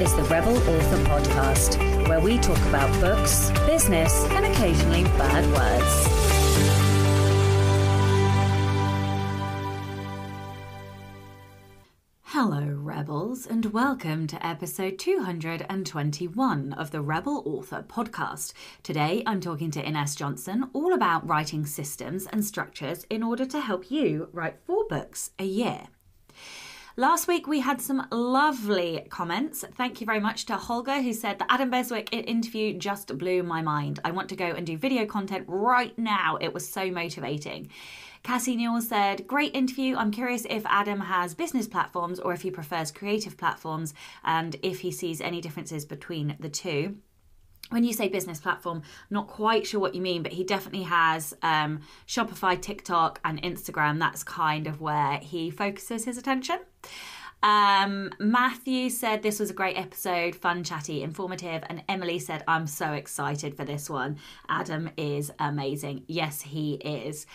is the Rebel Author Podcast, where we talk about books, business, and occasionally bad words. Hello, Rebels, and welcome to episode 221 of the Rebel Author Podcast. Today, I'm talking to Ines Johnson all about writing systems and structures in order to help you write 4 books a year. Last week, we had some lovely comments. Thank you very much to Holger, who said, the Adam Beswick interview just blew my mind. I want to go and do video content right now. It was so motivating. Cassie Newell said, great interview. I'm curious if Adam has business platforms or if he prefers creative platforms and if he sees any differences between the two. When you say business platform, not quite sure what you mean, but he definitely has Shopify, TikTok, and Instagram. That's kind of where he focuses his attention. Matthew said, this was a great episode, fun, chatty, informative. And Emily said, I'm so excited for this one. Adam is amazing. Yes, he is.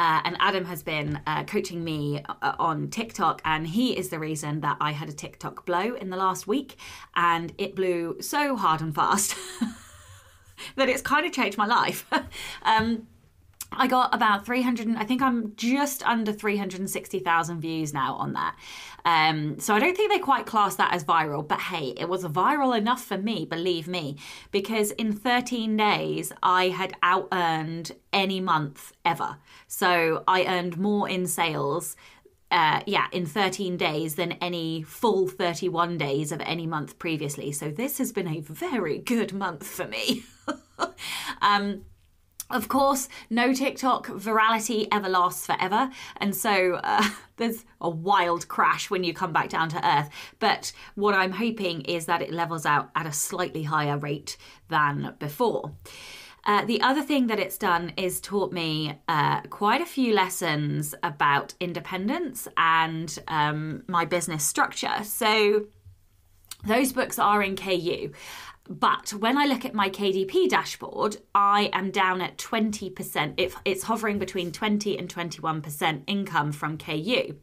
And Adam has been coaching me on TikTok, and he is the reason that I had a TikTok blow in the last week, and it blew so hard and fast that it's kind of changed my life. I got about 300, I think I'm just under 360,000 views now on that. So I don't think they quite class that as viral, but hey, it was viral enough for me, believe me, because in 13 days, I had out-earned any month ever. So I earned more in sales in 13 days than any full 31 days of any month previously. So this has been a very good month for me. Of course, no TikTok virality ever lasts forever. And so there's a wild crash when you come back down to earth. But what I'm hoping is that it levels out at a slightly higher rate than before. The other thing that it's done is taught me quite a few lessons about independence and my business structure. So those books are in KU. But when I look at my KDP dashboard, I am down at 20%. It's hovering between 20 and 21% income from KU.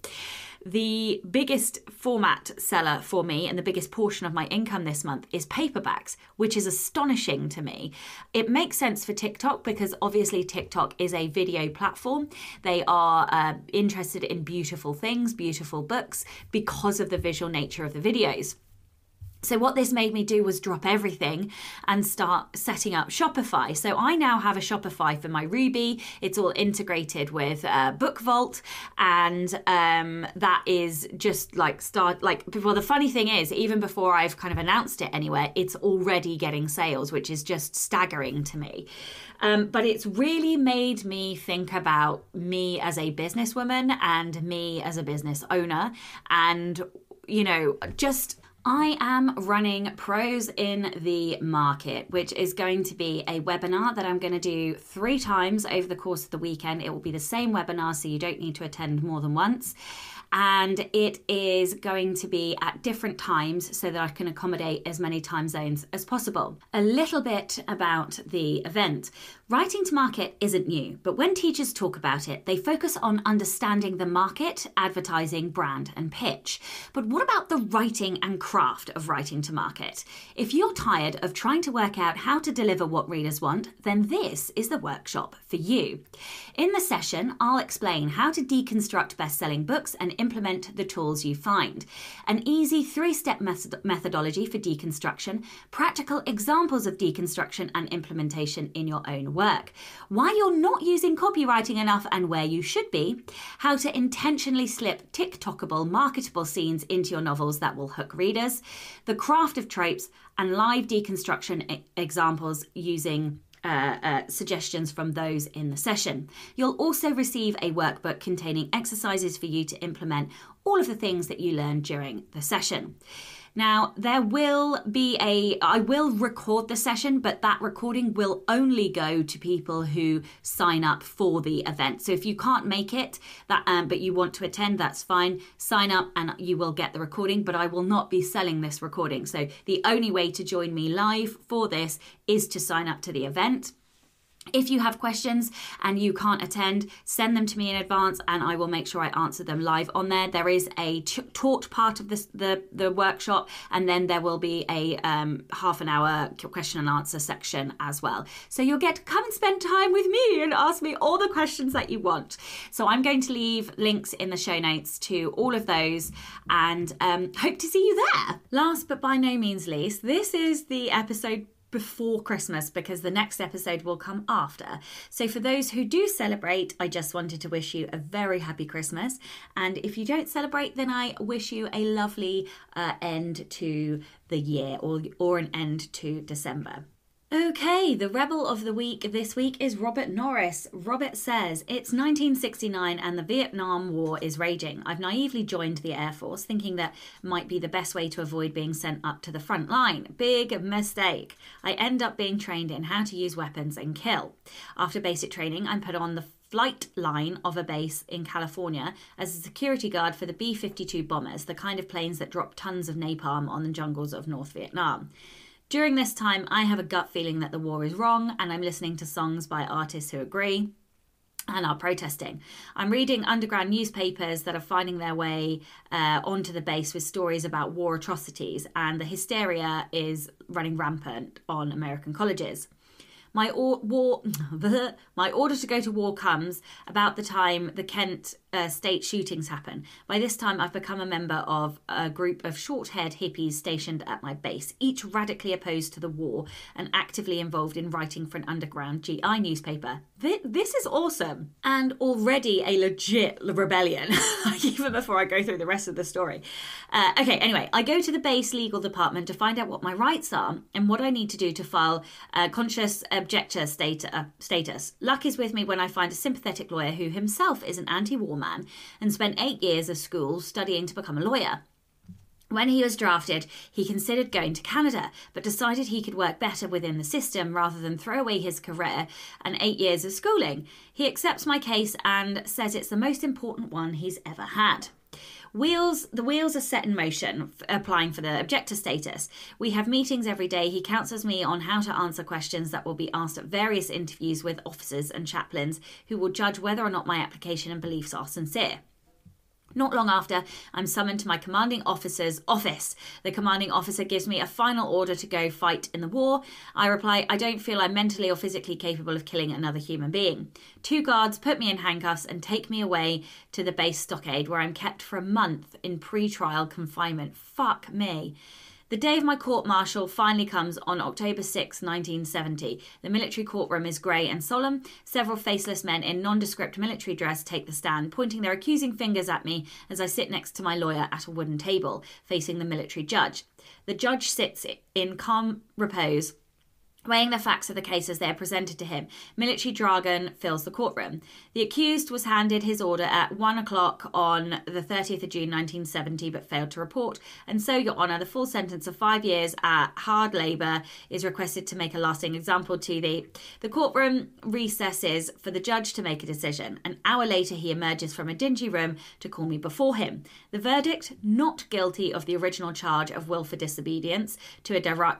The biggest format seller for me and the biggest portion of my income this month is paperbacks, which is astonishing to me. It makes sense for TikTok because obviously TikTok is a video platform. They are interested in beautiful things, beautiful books, because of the visual nature of the videos. So what this made me do was drop everything and start setting up Shopify. So I now have a Shopify for my Ruby. It's all integrated with Book Vault. And that is just like the funny thing is, even before I've kind of announced it anywhere, it's already getting sales, which is just staggering to me. But it's really made me think about me as a businesswoman and me as a business owner. And, you know, just... I am running Prose in the Market, which is going to be a webinar that I'm going to do 3 times over the course of the weekend. It will be the same webinar, so you don't need to attend more than once. And it is going to be at different times so that I can accommodate as many time zones as possible. A little bit about the event. Writing to market isn't new, but when teachers talk about it, they focus on understanding the market, advertising, brand, and pitch. But what about the writing and craft of writing to market? If you're tired of trying to work out how to deliver what readers want, then this is the workshop for you. In the session, I'll explain how to deconstruct best-selling books and implement the tools you find. An easy 3-step methodology for deconstruction, practical examples of deconstruction and implementation in your own work, why you're not using copywriting enough and where you should be, how to intentionally slip TikTokable marketable scenes into your novels that will hook readers, the craft of tropes, and live deconstruction examples using suggestions from those in the session. You'll also receive a workbook containing exercises for you to implement all of the things that you learned during the session. Now, I will record the session, but that recording will only go to people who sign up for the event. So if you can't make it, but you want to attend, that's fine. Sign up and you will get the recording, but I will not be selling this recording. So the only way to join me live for this is to sign up to the event. If you have questions and you can't attend, send them to me in advance and I will make sure I answer them live on there. There is a taught part of this, the workshop, and then there will be a half an hour question and answer section as well. So you'll get to come and spend time with me and ask me all the questions that you want. So I'm going to leave links in the show notes to all of those, and hope to see you there. Last but by no means least, this is the episode before Christmas, because the next episode will come after. So for those who do celebrate, I just wanted to wish you a very happy Christmas. And if you don't celebrate, then I wish you a lovely end to the year, or an end to December. Okay, the Rebel of the Week this week is Robert Norris. Robert says, it's 1969 and the Vietnam War is raging. I've naively joined the Air Force, thinking that might be the best way to avoid being sent up to the front line. Big mistake. I end up being trained in how to use weapons and kill. After basic training, I'm put on the flight line of a base in California as a security guard for the B-52 bombers, the kind of planes that drop tons of napalm on the jungles of North Vietnam. During this time, I have a gut feeling that the war is wrong, and I'm listening to songs by artists who agree and are protesting. I'm reading underground newspapers that are finding their way onto the base with stories about war atrocities, and the hysteria is running rampant on American colleges. My order to go to war comes about the time the Kent state shootings happen. By this time, I've become a member of a group of short-haired hippies stationed at my base, each radically opposed to the war and actively involved in writing for an underground GI newspaper. This is awesome. And already a legit rebellion, even before I go through the rest of the story. Okay, anyway, I go to the base legal department to find out what my rights are and what I need to do to file conscious objector status. Luck is with me when I find a sympathetic lawyer who himself is an anti-war man and spent 8 years of school studying to become a lawyer. When he was drafted, he considered going to Canada, but decided he could work better within the system rather than throw away his career and 8 years of schooling. He accepts my case and says it's the most important one he's ever had. The wheels are set in motion, applying for the objector status. We have meetings every day. He counsels me on how to answer questions that will be asked at various interviews with officers and chaplains who will judge whether or not my application and beliefs are sincere. Not long after, I'm summoned to my commanding officer's office. The commanding officer gives me a final order to go fight in the war. I reply, I don't feel I'm mentally or physically capable of killing another human being. Two guards put me in handcuffs and take me away to the base stockade, where I'm kept for a month in pre-trial confinement. Fuck me. The day of my court-martial finally comes on October 6, 1970. The military courtroom is grey and solemn. Several faceless men in nondescript military dress take the stand, pointing their accusing fingers at me as I sit next to my lawyer at a wooden table, facing the military judge. The judge sits in calm repose, weighing the facts of the case as they are presented to him. Military jargon fills the courtroom. The accused was handed his order at 1 o'clock on the 30th of June 1970, but failed to report. And so, Your Honour, the full sentence of 5 years at hard labour is requested to make a lasting example to thee. The courtroom recesses for the judge to make a decision. An hour later, he emerges from a dingy room to call me before him. The verdict, not guilty of the original charge of willful disobedience to a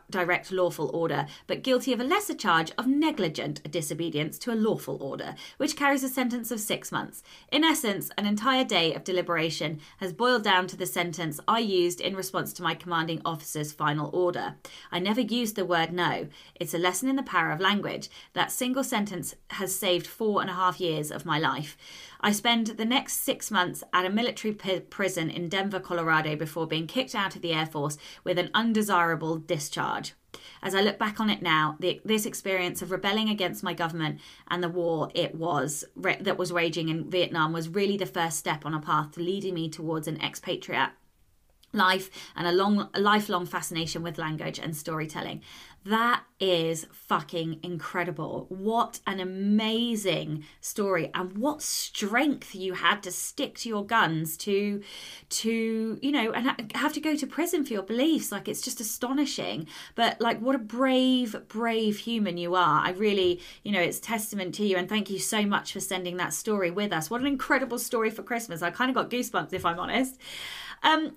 direct lawful order, but guilty of a lesser charge of negligent disobedience to a lawful order, which carries a sentence of 6 months. In essence, an entire day of deliberation has boiled down to the sentence I used in response to my commanding officer's final order. I never used the word no. It's a lesson in the power of language. That single sentence has saved 4.5 years of my life. I spend the next 6 months at a military prison in Denver, Colorado, before being kicked out of the Air Force with an undesirable discharge. As I look back on it now, this experience of rebelling against my government and the war that was raging in Vietnam was really the first step on a path to leading me towards an expatriate life and a lifelong fascination with language and storytelling. That is fucking incredible. What an amazing story, and what strength you had to stick to your guns to you know, and have to go to prison for your beliefs. Like, it's just astonishing. But like, what a brave human you are. I really, you know, it's testament to you, and thank you so much for sending that story with us. What an incredible story for Christmas. I kind of got goosebumps, if I'm honest.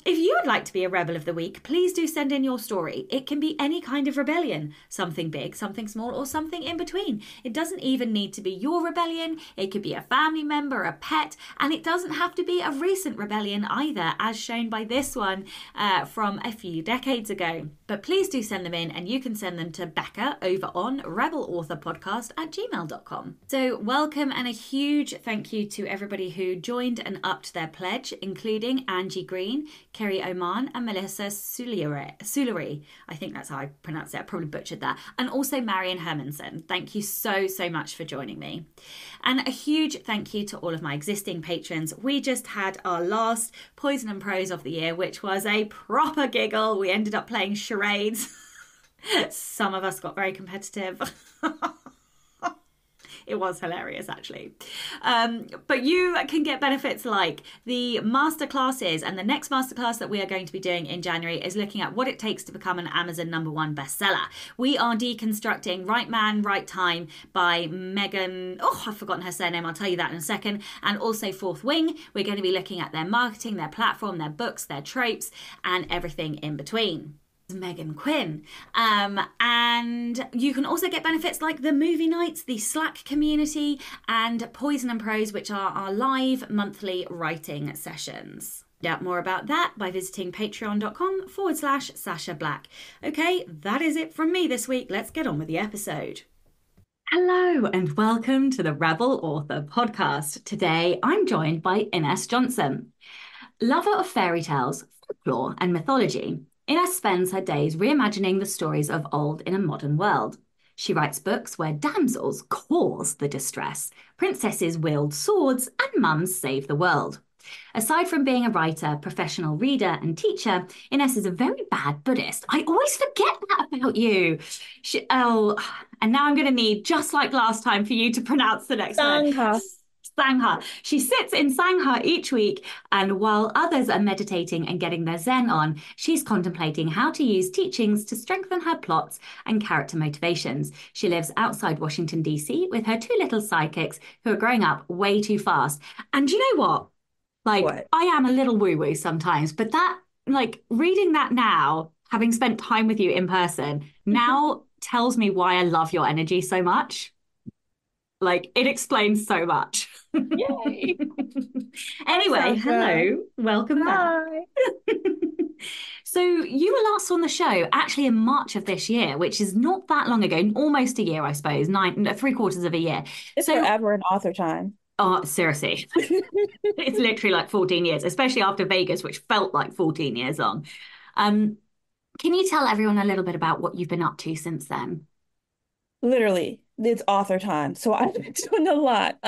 If you would like to be a Rebel of the Week, please do send in your story. It can be any kind of rebellion. rebellion, something big, something small, or something in between. It doesn't even need to be your rebellion. It could be a family member, a pet, and it doesn't have to be a recent rebellion either, as shown by this one from a few decades ago. But please do send them in, and you can send them to Becca over on rebelauthorpodcast@gmail.com. So welcome, and a huge thank you to everybody who joined and upped their pledge, including Angie Green, Kerry Oman, and Melissa Suleri. I think that's how I pronounce it. I probably butchered that. And also Marian Hermanson. Thank you so much for joining me. And a huge thank you to all of my existing patrons. We just had our last Poison and Prose of the year, which was a proper giggle. We ended up playing charades. Some of us got very competitive. It was hilarious, actually. But you can get benefits like the masterclasses, and the next masterclass that we are going to be doing in January is looking at what it takes to become an Amazon #1 bestseller. We are deconstructing Right Man, Right Time by Megan, I've forgotten her surname, I'll tell you that in a second, and also Fourth Wing. We're going to be looking at their marketing, their platform, their books, their tropes, and everything in between. Megan Quinn. And you can also get benefits like the movie nights, the Slack community, and Poison and Prose, which are our live monthly writing sessions. Find out more about that by visiting patreon.com/Sasha Black. Okay, that is it from me this week. Let's get on with the episode. Hello and welcome to the Rebel Author Podcast. Today I'm joined by Ines Johnson. Lover of fairy tales, folklore, and mythology, Ines spends her days reimagining the stories of old in a modern world. She writes books where damsels cause the distress, princesses wield swords, and mums save the world. Aside from being a writer, professional reader, and teacher, Ines is a very bad Buddhist. I always forget that about you. And now I'm going to need, just like last time, for you to pronounce the next word. Sangha. She sits in Sangha each week, and while others are meditating and getting their Zen on, she's contemplating how to use teachings to strengthen her plots and character motivations. She lives outside Washington, D.C. with her two little sidekicks who are growing up way too fast. And do you know what? I am a little woo-woo sometimes, but that, reading that now, having spent time with you in person, now tells me why I love your energy so much. It explains so much. Yay. Anyway, hello. Welcome back. So you were last on the show actually in March of this year, which is not that long ago, almost a year, I suppose, 3/4 of a year. It's forever in author time. Oh, seriously. It's literally 14 years, especially after Vegas, which felt like 14 years long. Can you tell everyone a little bit about what you've been up to since then? Literally. It's author time, so I've been doing a lot.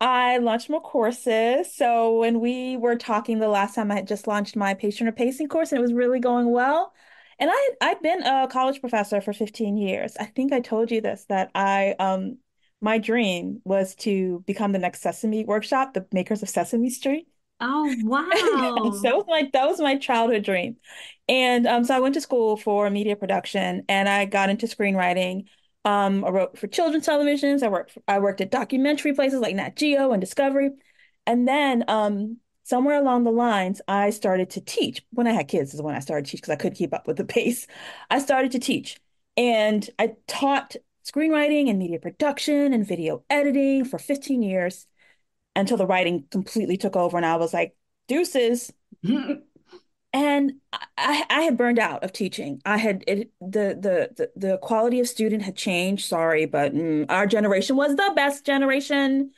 I launched more courses. So when we were talking the last time, I had just launched my Patient or Pacing course, and it was really going well. And I've been a college professor for 15 years. I think I told you this, that my dream was to become the next Sesame Workshop, the makers of Sesame Street. Oh, wow. So that was my childhood dream. And so I went to school for media production, and I got into screenwriting. I wrote for children's televisions. I worked at documentary places like Nat Geo and Discovery. And then somewhere along the lines, I started to teach. When I had kids is when I started to teach because I couldn't keep up with the pace. I started to teach. And I taught screenwriting and media production and video editing for 15 years until the writing completely took over. And I was like, deuces. And I had burned out of teaching. The quality of student had changed. Sorry, but our generation was the best generation.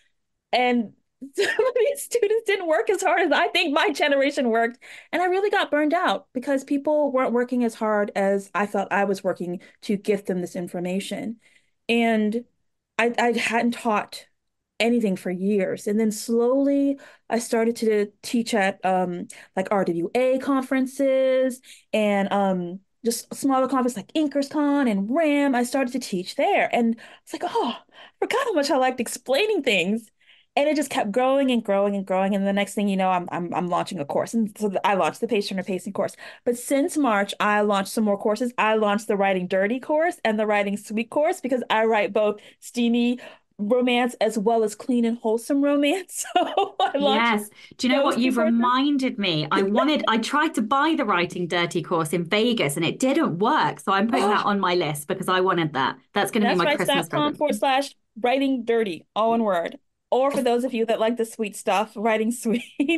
And some of these students didn't work as hard as I think my generation worked. And I really got burned out because people weren't working as hard as I felt I was working to give them this information. And I hadn't taught anything for years. And then slowly I started to teach at RWA conferences and just smaller conferences like InkersCon and RAM. I started to teach there. And it's like, I forgot how much I liked explaining things. And it just kept growing and growing and growing. And the next thing you know, I'm launching a course. And so I launched the Patient or Pacing course. But since March, I launched some more courses. I launched the Writing Dirty course and the Writing Sweet course because I write both steamy romance as well as clean and wholesome romance. So I yes. Do you know what? You've reminded me. I tried to buy the Writing Dirty course in Vegas and it didn't work. So I'm putting that on my list because I wanted that. That's going to be my Christmas present. /writing dirty, all in word. Or for those of you that like the sweet stuff, Writing Sweet. And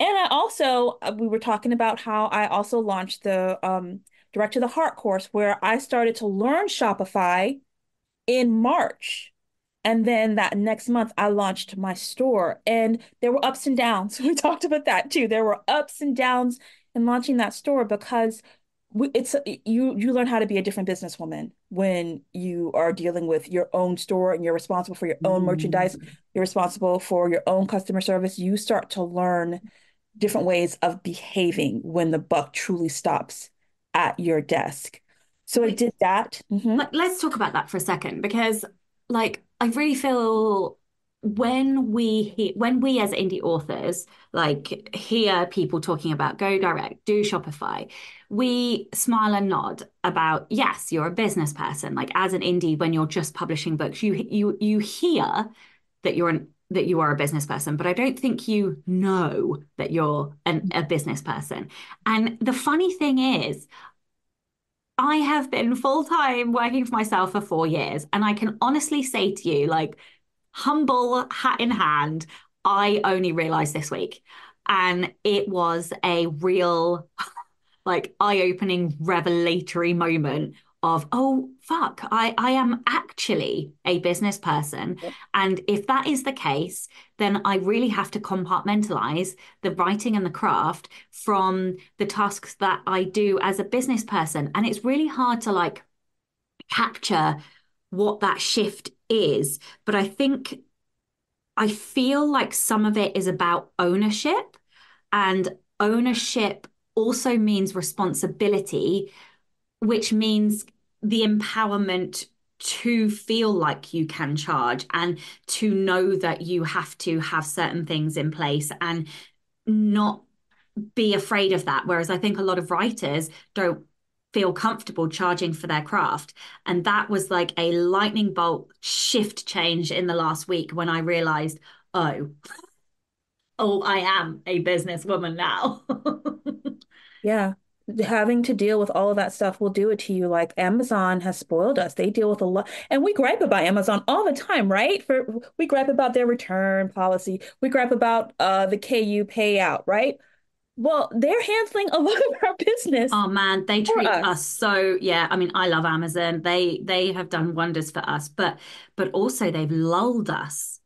I also, we were talking about how I also launched the Direct to the Heart course, where I started to learn Shopify in March. And then that next month, I launched my store. And there were ups and downs. We talked about that too. There were ups and downs in launching that store because you learn how to be a different businesswoman when you are dealing with your own store and you're responsible for your own merchandise. You're responsible for your own customer service. You start to learn different ways of behaving when the buck truly stops at your desk. So I did that. Mm-hmm. Let's talk about that for a second, because I really feel when we as indie authors hear people talking about go direct, do Shopify, we smile and nod about, yes, you're a business person. As an indie, when you're just publishing books, you hear that you are a business person, but I don't think you know that you're a business person. And the funny thing is, I have been full-time working for myself for 4 years, and I can honestly say to you, humble hat in hand, I only realized this week. And it was a real eye-opening, revelatory moment of, oh, fuck, I am actually a business person. Yeah. And if that is the case, then I really have to compartmentalize the writing and the craft from the tasks that I do as a business person. And it's really hard to capture what that shift is. But I feel like some of it is about ownership, and ownership also means responsibility, which means the empowerment to feel like you can charge and to know that you have to have certain things in place and not be afraid of that. Whereas I think a lot of writers don't feel comfortable charging for their craft. And that was a lightning bolt shift change in the last week when I realized, oh, I am a businesswoman now. Yeah. Having to deal with all of that stuff will do it to you. Amazon has spoiled us. They deal with a lot, and we gripe about Amazon all the time, right? We gripe about their return policy. We gripe about the KU payout, right? Well, they're handling a lot of our business. Oh man, they treat us so, yeah. I mean, I love Amazon. They have done wonders for us, but also they've lulled us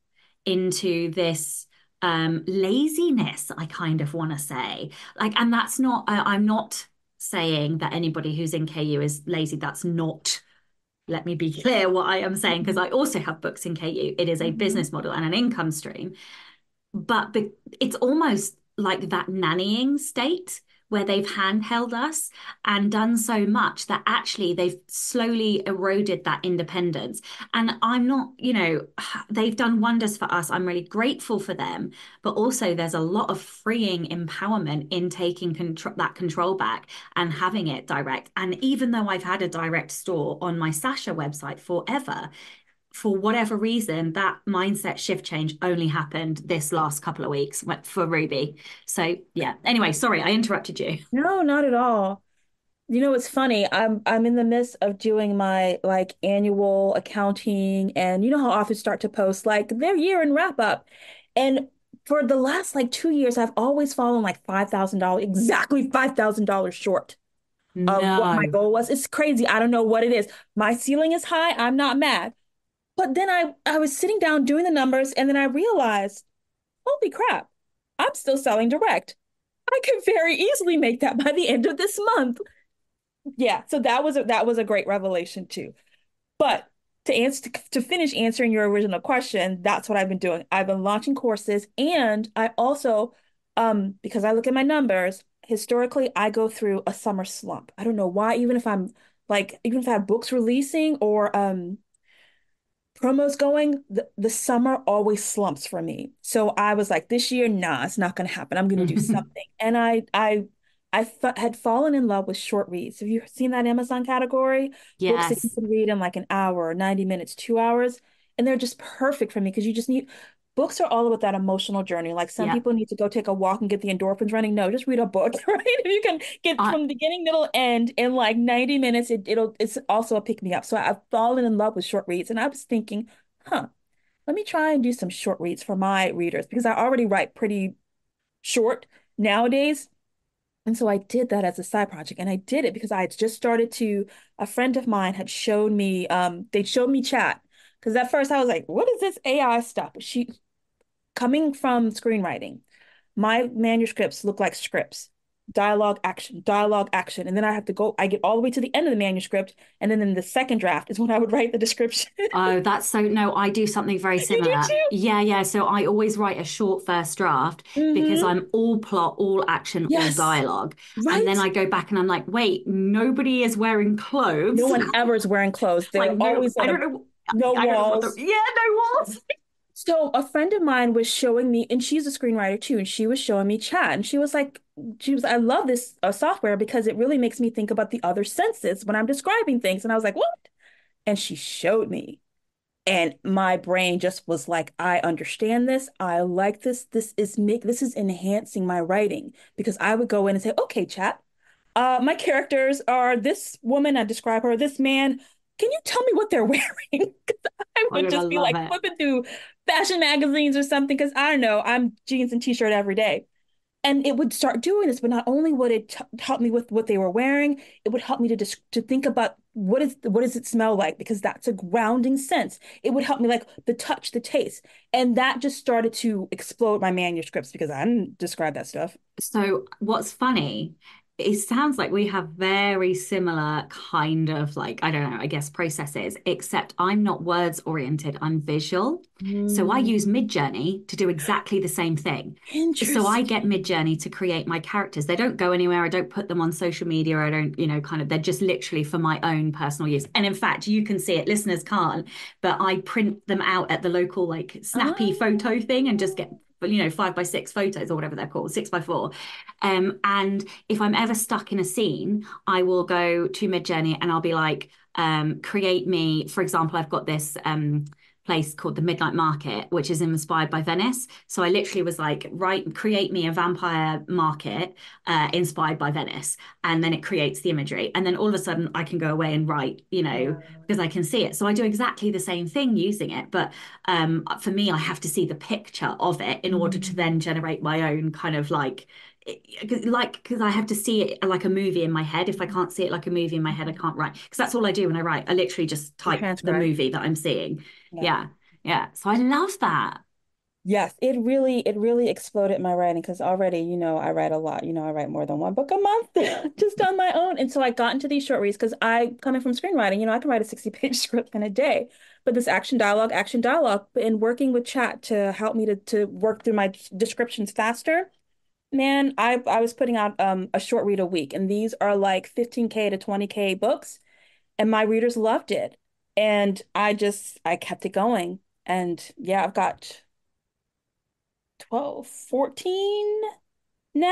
into this laziness, I kind of want to say. And that's not, I'm not saying that anybody who's in KU is lazy. That's not, let me be clear what I am saying, because I also have books in KU. It is a business model and an income stream. But it's almost like that nannying state where they've handheld us and done so much that actually they've slowly eroded that independence. And I'm not, they've done wonders for us. I'm really grateful for them. But also there's a lot of freeing empowerment in taking that control back and having it direct. And even though I've had a direct store on my Sasha website forever, for whatever reason, that mindset shift change only happened this last couple of weeks for Ruby. So yeah. Anyway, sorry, I interrupted you. No, not at all. It's funny. I'm in the midst of doing my annual accounting, and you know how authors start to post their year in wrap up. And for the last 2 years, I've always fallen $5,000 short. No. Of what my goal was. It's crazy. I don't know what it is. My ceiling is high. I'm not mad. But then I was sitting down doing the numbers, and then I realized, holy crap, I'm still selling direct. I could very easily make that by the end of this month. Yeah, so that was a great revelation too. But to finish answering your original question, that's what I've been doing. I've been launching courses, and I also, because I look at my numbers, historically, I go through a summer slump. I don't know why, even if I have books releasing or promos going, the summer always slumps for me. So I was this year, nah, it's not going to happen. I'm going to do something. And I had fallen in love with short reads. Have you seen that Amazon category? Yes. Books that you can read in an hour, 90 minutes, 2 hours. And they're just perfect for me because you just need, books are all about that emotional journey. Like some people need to go take a walk and get the endorphins running. No, just read a book, right? If you can get from beginning, middle, end in like 90 minutes, it's also a pick me up. So I've fallen in love with short reads, and I was thinking, let me try and do some short reads for my readers because I already write pretty short nowadays. And so I did that as a side project, and I did it because I had just started to, a friend of mine had shown me, they showed me chat. Because at first I was like, what is this AI stuff? She, coming from screenwriting, my manuscripts look like scripts, dialogue, action. And then I have to go, I get all the way to the end of the manuscript. And then in the second draft is when I would write the description. Oh, that's so, no, I do something very similar. You do too? Yeah. So I always write a short first draft because I'm all plot, all action, all dialogue. Right? And then I go back and I'm like, wait, nobody is wearing clothes. No one ever is wearing clothes. They're like, always I don't know. No walls. No walls. So a friend of mine was showing me, and she's a screenwriter too, and she was showing me chat, and she was like, I love this software because it really makes me think about the other senses when I'm describing things. And I was like, what? And she showed me, and my brain just was like, I understand this. I like this. This is enhancing my writing, because I would go in and say, okay, chat, my characters are this woman, I describe her, this man. Can you tell me what they're wearing? Because I would just be like flipping through fashion magazines or something, because I don't know, I'm jeans and t-shirt every day. And it would start doing this, but not only would it help me with what they were wearing, it would help me to think about what does it smell like, because that's a grounding sense. It would help me like the touch, the taste. And that just started to explode my manuscripts because I didn't describe that stuff. So what's funny, it sounds like we have very similar kind of like, I don't know, I guess processes, except I'm not words oriented, I'm visual. So I use Mid-Journey to do exactly the same thing. So I get Mid-Journey to create my characters. They don't go anywhere. I don't put them on social media. I don't, kind of, they're just literally for my own personal use. And in fact, you can see it, listeners can't, but I print them out at the local like snappy photo thing and just get 5x6 photos or whatever they're called, 6x4. And if I'm ever stuck in a scene, I will go to Mid-Journey and I'll be like, create me, for example, I've got this place called the Midnight Market, which is inspired by Venice. So I literally was like, create me a vampire market inspired by Venice. And then it creates the imagery. And then all of a sudden I can go away and write, because I can see it. So I do exactly the same thing using it. But for me, I have to see the picture of it in order to then generate my own kind of because I have to see it like a movie in my head. If I can't see it like a movie in my head, I can't write, because that's all I do when I write. I literally just type the movie that I'm seeing. Yeah. So I love that. Yes, it really exploded my writing, because already, I write a lot. I write more than one book a month just on my own. And so I got into these short reads because coming from screenwriting, I can write a 60-page script in a day. But this action dialogue, and working with chat to help me to work through my descriptions faster. Man, I was putting out a short read a week, and these are like 15K to 20K books, and my readers loved it. And I kept it going. And yeah, I've got 12, 14 now.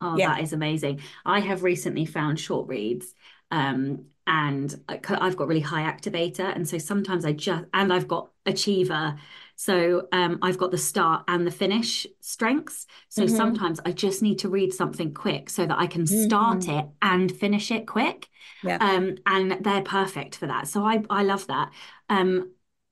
Oh, yeah. That is amazing. I have recently found short reads and I've got really high activator. And so sometimes and I've got achiever. So I've got the start and the finish strengths. So sometimes I just need to read something quick so that I can start it and finish it quick. Yeah. And they're perfect for that. So I love that.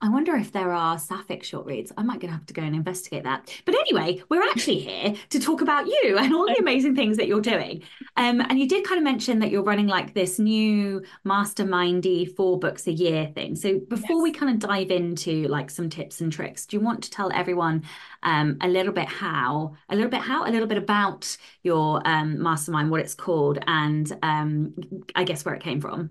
I wonder if there are sapphic short reads. I might have to go and investigate that. But anyway, we're actually here to talk about you and all the amazing things that you're doing. And you did kind of mention that you're running like this new mastermindy 4 books a year thing. So before we kind of dive into like some tips and tricks, do you want to tell everyone a little bit about your mastermind, what it's called, and I guess where it came from?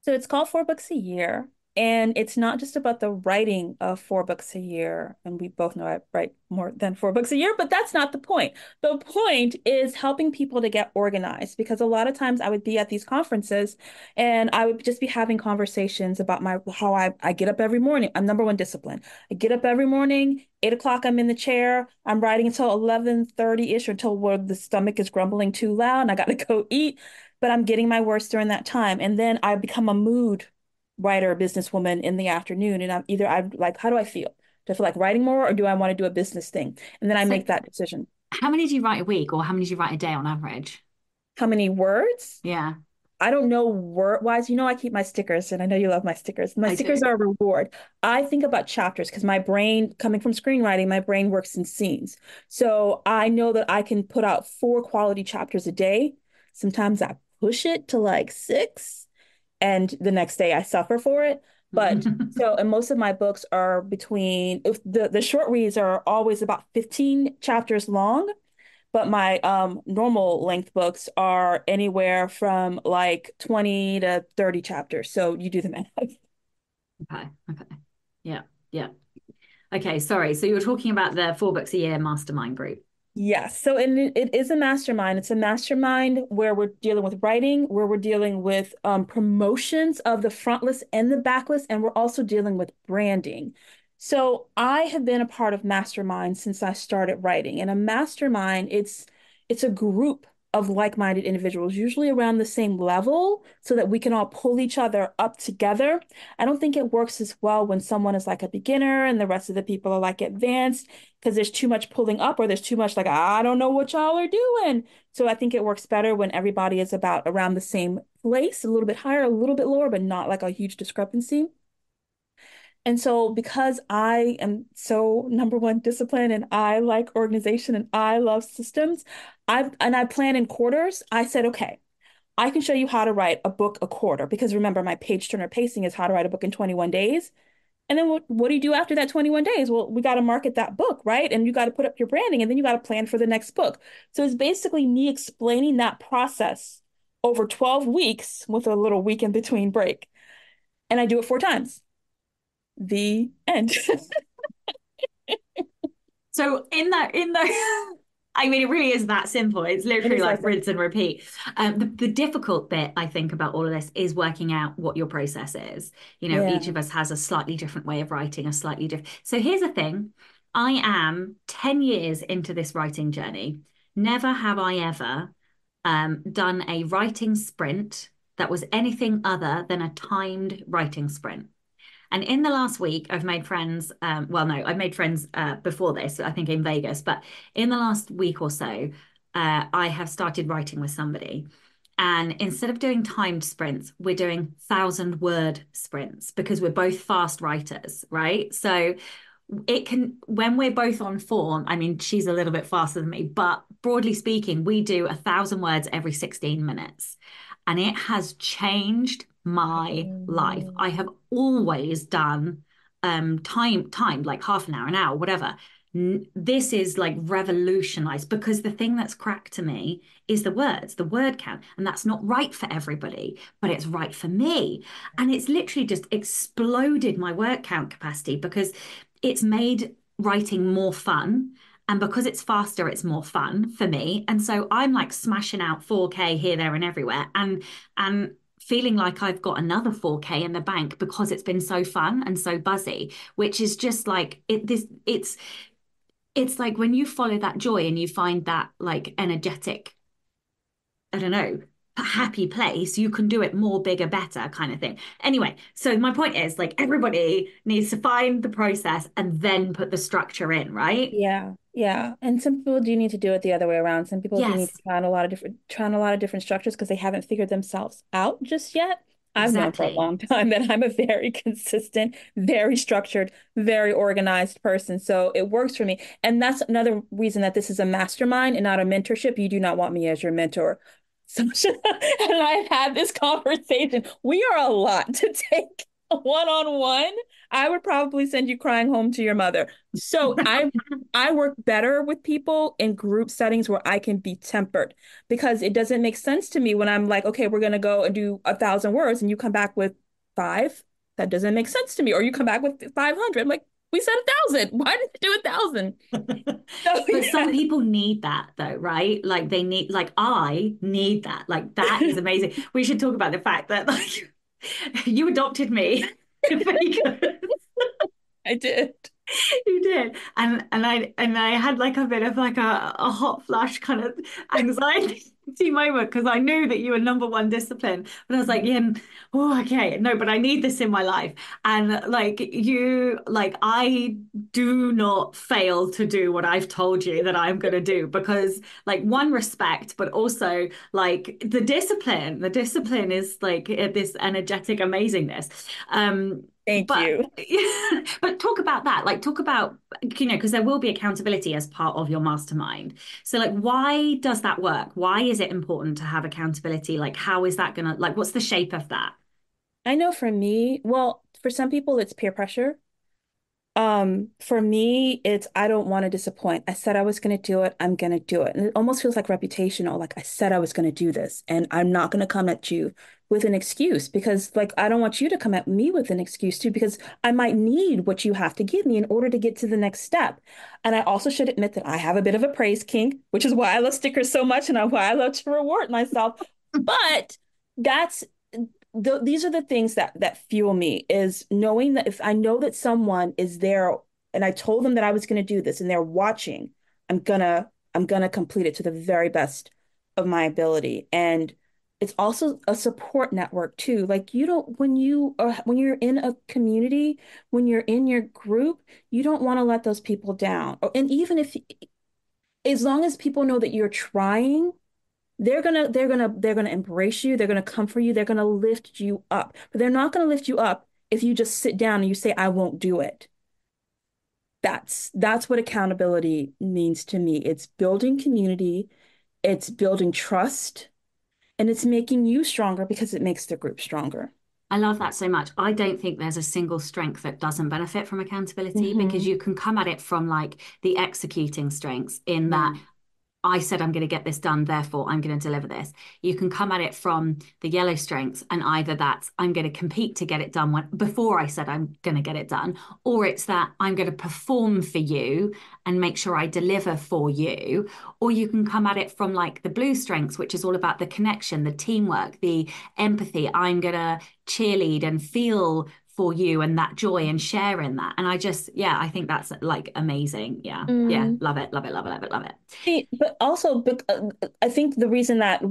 So it's called 4 Books a Year. And it's not just about the writing of 4 books a year. And we both know I write more than 4 books a year, but that's not the point. The point is helping people to get organized, because a lot of times I would be at these conferences and I would just be having conversations about how I get up every morning. I'm number one discipline. I get up every morning, 8 o'clock, I'm in the chair. I'm writing until 11:30-ish, or until where the stomach is grumbling too loud and I got to go eat, but I'm getting my words during that time. And then I become a mood writer or businesswoman in the afternoon, and I'm like, how do I feel? Do I feel like writing more, or do I want to do a business thing? And then I make that decision. How many do you write a week, or how many do you write a day on average? How many words? Yeah. I don't know word-wise. You know, I keep my stickers, and I know you love my stickers. My stickers are a reward. I think about chapters because my brain, coming from screenwriting, my brain works in scenes. So I know that I can put out 4 quality chapters a day. Sometimes I push it to like 6, and the next day I suffer for it. But and most of my books are between, if the short reads are always about 15 chapters long, but my normal length books are anywhere from like 20 to 30 chapters. So you do the math. Okay. Yeah. Okay, sorry. So you were talking about the 4 books a year mastermind group. Yes. So it is a mastermind. It's a mastermind where we're dealing with writing, where we're dealing with promotions of the front list and the back list, and we're also dealing with branding. So I have been a part of mastermind since I started writing. And a mastermind, it's a group of like-minded individuals, usually around the same level, so that we can all pull each other up together. I don't think it works as well when someone is like a beginner and the rest of the people are like advanced, because there's too much pulling up, or there's too much like, I don't know what y'all are doing. So I think it works better when everybody is about around the same place, a little bit higher, a little bit lower, but not like a huge discrepancy. And so because I am so, number one, disciplined, and I like organization, and I love systems, I plan in quarters. I said, okay, I can show you how to write a book a quarter, because remember, my page turner pacing is how to write a book in 21 days. And then what do you do after that 21 days? Well, we got to market that book, right? And you got to put up your branding, and then you got to plan for the next book. So it's basically me explaining that process over 12 weeks with a little week in between break. And I do it 4 times. The end. So I mean, it really is that simple. It's literally like rinse and repeat. The difficult bit, I think, about all of this is working out what your process is. You know, Each of us has a slightly different way of writing, a slightly different. So here's the thing. I am 10 years into this writing journey. Never have I ever done a writing sprint that was anything other than a timed writing sprint. And in the last week, I've made friends, I've made friends before this, I think in Vegas, but in the last week or so, I have started writing with somebody. And instead of doing timed sprints, we're doing 1,000-word sprints, because we're both fast writers, right? So it can, when we're both on form, I mean, she's a little bit faster than me, but broadly speaking, we do 1,000 words every 16 minutes. And it has changed my life. I have always done timed, like half an hour, whatever. This is like revolutionized, because the thing that's cracked to me is the words, the word count. And that's not right for everybody, but it's right for me. And it's literally just exploded my word count capacity, because it's made writing more fun. And because it's faster, it's more fun for me. And so I'm like smashing out 4K here, there, and everywhere. And feeling like I've got another 4K in the bank, because it's been so fun and so buzzy, which is just like it's like when you follow that joy and you find that like energetic, I don't know, happy place, you can do it more, bigger, better kind of thing. Anyway, so my point is, like, everybody needs to find the process and then put the structure in, right? Yeah. And some people do need to do it the other way around. Some people do need to try on a lot of different structures, because they haven't figured themselves out just yet. I've known for a long time that I'm a very consistent, very structured, very organized person. So it works for me. And that's another reason that this is a mastermind and not a mentorship. You do not want me as your mentor. Sasha and I had this conversation. We are a lot to take one-on-one. I would probably send you crying home to your mother. So I work better with people in group settings where I can be tempered, because it doesn't make sense to me when I'm like, okay, we're going to go and do 1,000 words and you come back with 5. That doesn't make sense to me. Or you come back with 500. I'm like, we said 1,000. Why did you do 1,000? But some people need that though, right? Like they need, like I need that. Like that is amazing. We should talk about the fact that like you adopted me. I did. You did. And I had like a bit of like a hot flash kind of anxiety moment, because I knew that you were number one discipline, but I was like, yeah, oh, okay, no, but I need this in my life. And like you, like I do not fail to do what I've told you that I'm going to do, because like one, respect, but also like the discipline is like this energetic amazingness. Thank you. But talk about that, like talk about, you know, because there will be accountability as part of your mastermind. So like, why does that work? Why is it important to have accountability? Like, how is that going to, like, what's the shape of that? I know for me, well, for some people it's peer pressure. For me, it's, I don't want to disappoint. I said I was going to do it. I'm going to do it. And it almost feels like reputational. Like I said, I was going to do this, and I'm not going to come at you with an excuse, because like, I don't want you to come at me with an excuse too, because I might need what you have to give me in order to get to the next step. And I also should admit that I have a bit of a praise kink, which is why I love stickers so much, and why I love to reward myself. But that's, these are the things that fuel me, is knowing that if I know that someone is there and I told them that I was going to do this and they're watching, I'm gonna complete it to the very best of my ability. And it's also a support network too. Like you don't, when you're in a community, when you're in your group, you don't want to let those people down. And even if, as long as people know that you're trying, they're gonna embrace you. They're gonna comfort you. They're gonna lift you up. But they're not gonna lift you up if you just sit down and you say, "I won't do it." That's what accountability means to me. It's building community, it's building trust, and it's making you stronger because it makes the group stronger. I love that so much. I don't think there's a single strength that doesn't benefit from accountability, mm-hmm. because you can come at it from like the executing strengths in that. I said, I'm going to get this done, therefore I'm going to deliver this. You can come at it from the yellow strengths, and either that's, I'm going to compete to get it done before I said I'm going to get it done, or it's that I'm going to perform for you and make sure I deliver for you. Or you can come at it from like the blue strengths, which is all about the connection, the teamwork, the empathy. I'm going to cheerlead and feel for you, and that joy and share in that. And I just, yeah, I think that's like amazing. Yeah. Mm. Yeah. Love it. Love it. Love it. Love it. Love it. See, but also, I think the reason that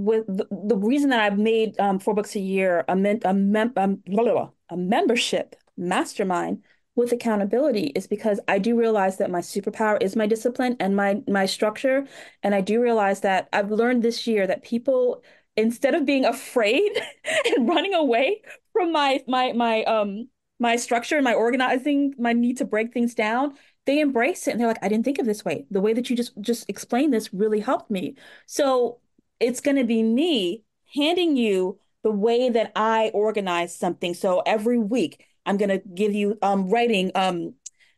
I've made 4 books a year, a membership mastermind with accountability, is because I do realize that my superpower is my discipline and my structure. And I do realize that I've learned this year that people, instead of being afraid and running away from my structure and my organizing, my need to break things down, they embrace it. And they're like, I didn't think of this way. The way that you just explained this really helped me. So it's going to be me handing you the way that I organize something. So every week I'm going to give you writing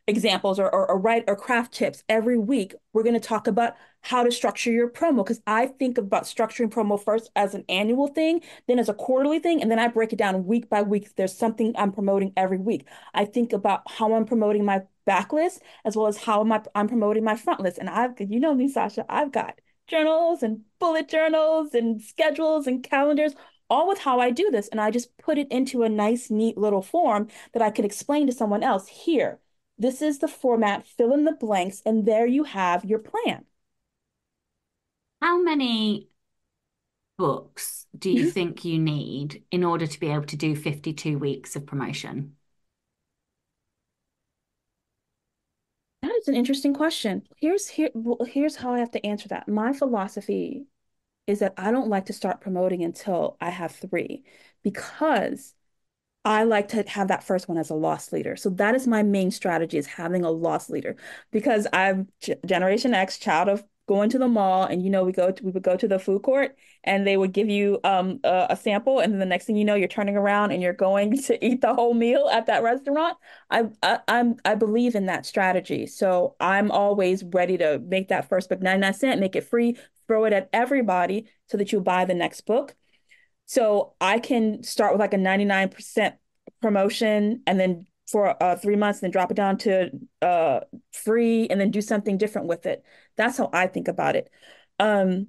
examples or craft tips. Every week we're going to talk about how to structure your promo, because I think about structuring promo first as an annual thing, then as a quarterly thing, and then I break it down week by week. There's something I'm promoting every week. I think about how I'm promoting my backlist as well as how I'm promoting my front list. And you know me, Sasha, I've got journals and bullet journals and schedules and calendars, all with how I do this. And I just put it into a nice, neat little form that I could explain to someone else. Here, this is the format, fill in the blanks, and there you have your plan. How many books do you think you need in order to be able to do 52 weeks of promotion? That is an interesting question. Here's how I have to answer that. My philosophy is that I don't like to start promoting until I have 3, because I like to have that first one as a loss leader. So that is my main strategy, is having a loss leader, because I'm Generation X, child of going to the mall, and we would go to the food court, and they would give you a sample, and then the next thing you know, you're turning around and you're going to eat the whole meal at that restaurant. I believe in that strategy, so I'm always ready to make that first book 99¢, make it free, throw it at everybody so that you buy the next book. So I can start with like a 99% promotion, and then for 3 months, and then drop it down to free, and then do something different with it. That's how I think about it. And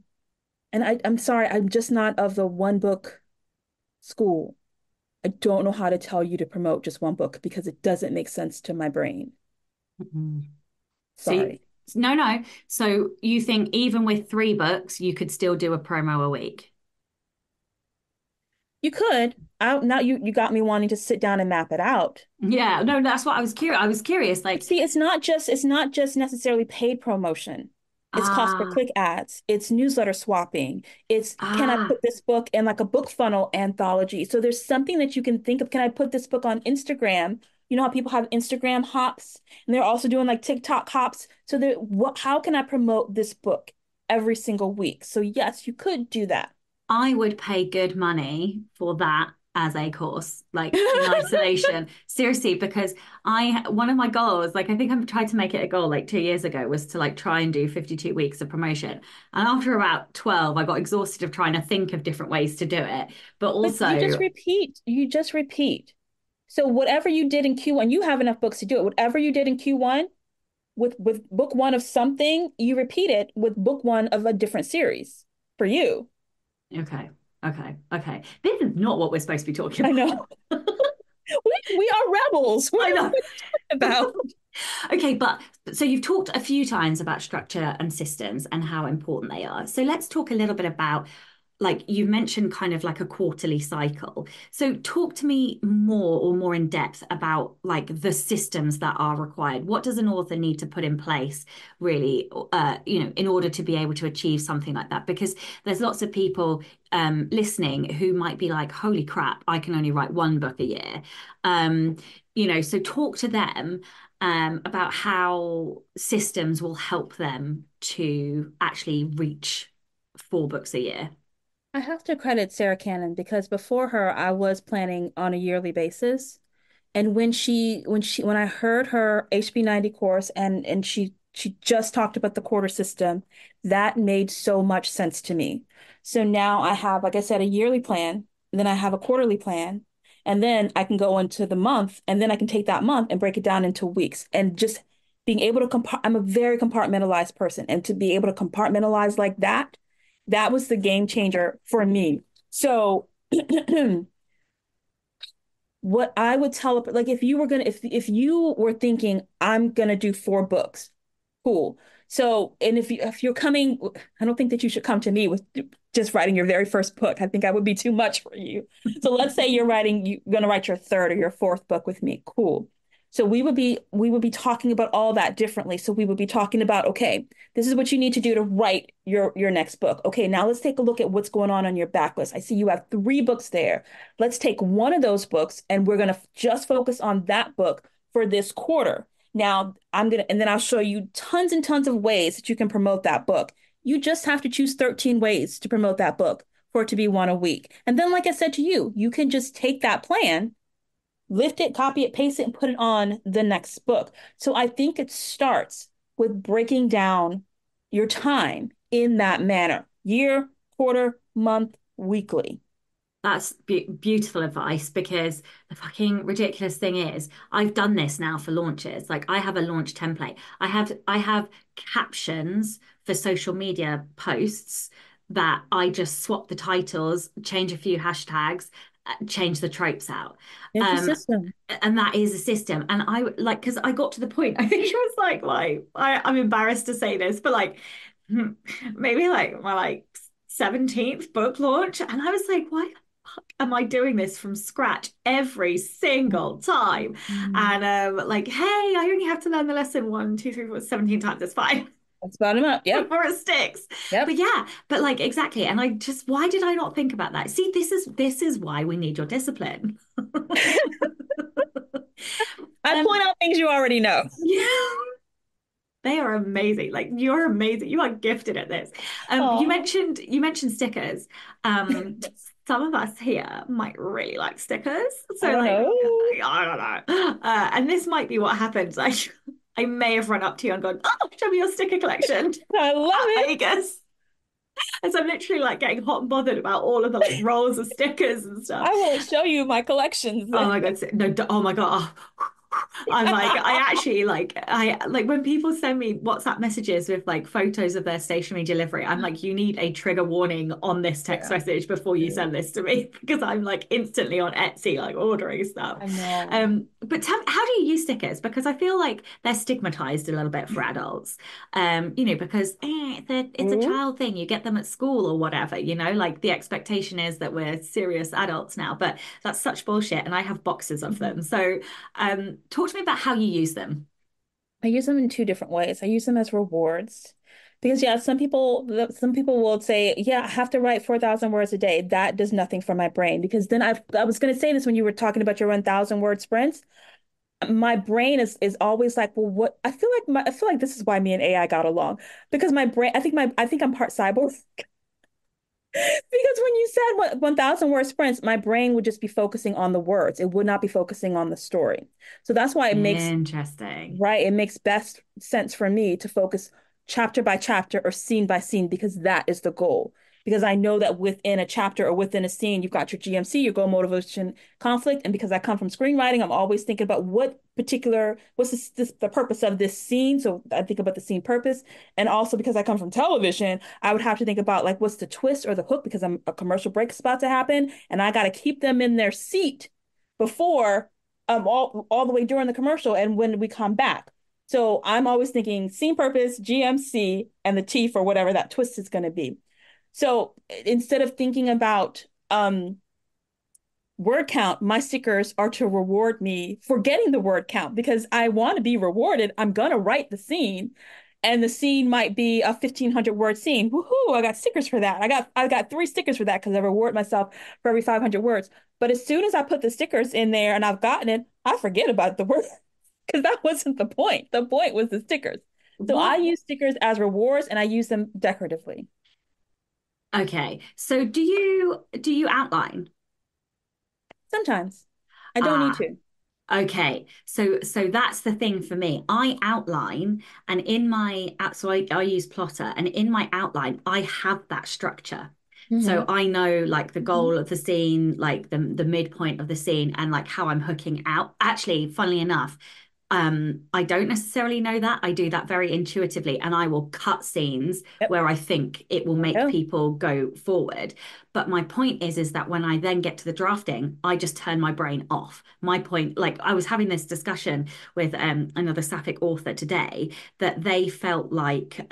I'm sorry, I'm just not of the one book school. I don't know how to tell you to promote just one book, because it doesn't make sense to my brain. Mm-hmm. Sorry. See, no. So you think even with 3 books, you could still do a promo a week? You could. Now you got me wanting to sit down and map it out. Yeah, no, that's what I was curious. Like, see, it's not just necessarily paid promotion. It's cost per click ads. It's newsletter swapping. It's can I put this book in like a book funnel anthology? So there's something that you can think of. Can I put this book on Instagram? You know how people have Instagram hops, and they're also doing like TikTok hops. So how can I promote this book every single week? So yes, you could do that. I would pay good money for that as a course, like in isolation. Seriously, because one of my goals, like I think I've tried to make it a goal like 2 years ago, was to like try and do 52 weeks of promotion. And after about 12, I got exhausted of trying to think of different ways to do it. But also you just repeat. So whatever you did in Q1, you have enough books to do it. Whatever you did in Q1 with book one of something, you repeat it with book one of a different series for you. Okay. This is not what we're supposed to be talking about. I know. we are rebels. What are we talking about? Okay, but so you've talked a few times about structure and systems and how important they are. So let's talk a little bit about, like you mentioned, kind of like a quarterly cycle. So talk to me more in depth about like the systems that are required. What does an author need to put in place really, in order to be able to achieve something like that? Because there's lots of people listening who might be like, holy crap, I can only write 1 book a year. So talk to them about how systems will help them to actually reach 4 books a year. I have to credit Sarah Cannon, because before her, I was planning on a yearly basis. And when I heard her HB90 course and she just talked about the quarter system, that made so much sense to me. So now I have, like I said, a yearly plan, and then I have a quarterly plan, and then I can go into the month, and then I can take that month and break it down into weeks, and just being able to I'm a very compartmentalized person, and to be able to compartmentalize like that, that was the game changer for me. So what I would tell, like if you were thinking, I'm going to do 4 books, cool. So, and if you're coming, I don't think that you should come to me with just writing your very first book. I think I would be too much for you. So let's say you're going to write your 3rd or your 4th book with me. Cool. So we would be talking about all that differently. So we would be talking about, okay, this is what you need to do to write your next book. Okay, now let's take a look at what's going on your backlist. I see you have 3 books there. Let's take one of those books, and we're going to just focus on that book for this quarter. Now and then I'll show you tons and tons of ways that you can promote that book. You just have to choose 13 ways to promote that book for it to be 1 a week. And then, like I said to you, you can just take that plan, lift it, copy it, paste it, and put it on the next book. So I think it starts with breaking down your time in that manner: year, quarter, month, weekly. That's beautiful advice, because the fucking ridiculous thing is I've done this now for launches. Like I have a launch template. I have captions for social media posts that I just swap the titles, change a few hashtags, change the tropes out. And that is a system. And I like, because I got to the point, I think she was like, I'm embarrassed to say this, but like maybe like my 17th book launch, and I was like, why the fuck am I doing this from scratch every single time? Mm-hmm. And hey, I only have to learn the lesson 1, 2, 3, 4, 17 times, it's fine. Let's bottom up. Yeah. Before it sticks. Yep. But exactly. And I just, why did I not think about that? See, this is why we need your discipline. I point out things you already know. Yeah. They are amazing. Like you're amazing. You are gifted at this. You mentioned stickers. Some of us here might really like stickers. So I don't know. And this might be what happens. I may have run up to you and gone, oh, show me your sticker collection. I love it. Vegas. And so I'm literally getting hot and bothered about all of the rolls of stickers and stuff. I will show you my collections. Oh my God. No, oh my God. Oh. I'm like, I actually when people send me WhatsApp messages with like photos of their stationery delivery, I'm like, you need a trigger warning on this text message before you send this to me, because I'm like instantly on Etsy, like ordering stuff. I know. But how do you use stickers? Because I feel like they're stigmatized a little bit for adults, you know, because it's a child thing. You get them at school or whatever, you know, like the expectation is that we're serious adults now, but that's such bullshit. And I have boxes of them. So talk to me about how you use them. I use them in two different ways. I use them as rewards, because some people will say, I have to write 4,000 words a day. That does nothing for my brain, because then I was going to say this when you were talking about your 1,000 word sprints. My brain is always like, well, what I feel like this is why me and AI got along, because my brain, I think I'm part cyborg. Because when you said 1,000 word sprints, my brain would just be focusing on the words. It would not be focusing on the story. So that's why it makes interesting, right? It makes best sense for me to focus chapter by chapter or scene by scene, because that is the goal. Because I know that within a chapter or within a scene, you've got your GMC, your goal, motivation, conflict. And because I come from screenwriting, I'm always thinking about what's the purpose of this scene. So I think about the scene purpose. And also because I come from television, I would have to think about like, what's the twist or the hook, because I'm a commercial break is about to happen. And I got to keep them in their seat before all the way during the commercial and when we come back. So I'm always thinking scene purpose, GMC, and the T for whatever that twist is going to be. So instead of thinking about word count, my stickers are to reward me for getting the word count, because I want to be rewarded. I'm going to write the scene, and the scene might be a 1,500 word scene. Woohoo, I got stickers for that. I got 3 stickers for that, because I reward myself for every 500 words. But as soon as I put the stickers in there and I've gotten it, I forget about the word, because that wasn't the point. The point was the stickers. So I use stickers as rewards, and I use them decoratively. Okay. So do you outline? Sometimes. I don't need to. Okay. So that's the thing for me. I outline, and in my app, so I use Plotter, and in my outline, I have that structure. Mm-hmm. So I know like the goal of the scene, like the midpoint of the scene, and like how I'm hooking out. Actually, funnily enough, I don't necessarily know that. I do that very intuitively, and I will cut scenes where I think it will make people go forward. But my point is that when I then get to the drafting, I just turn my brain off. My point, like I was having this discussion with another sapphic author today, that they felt like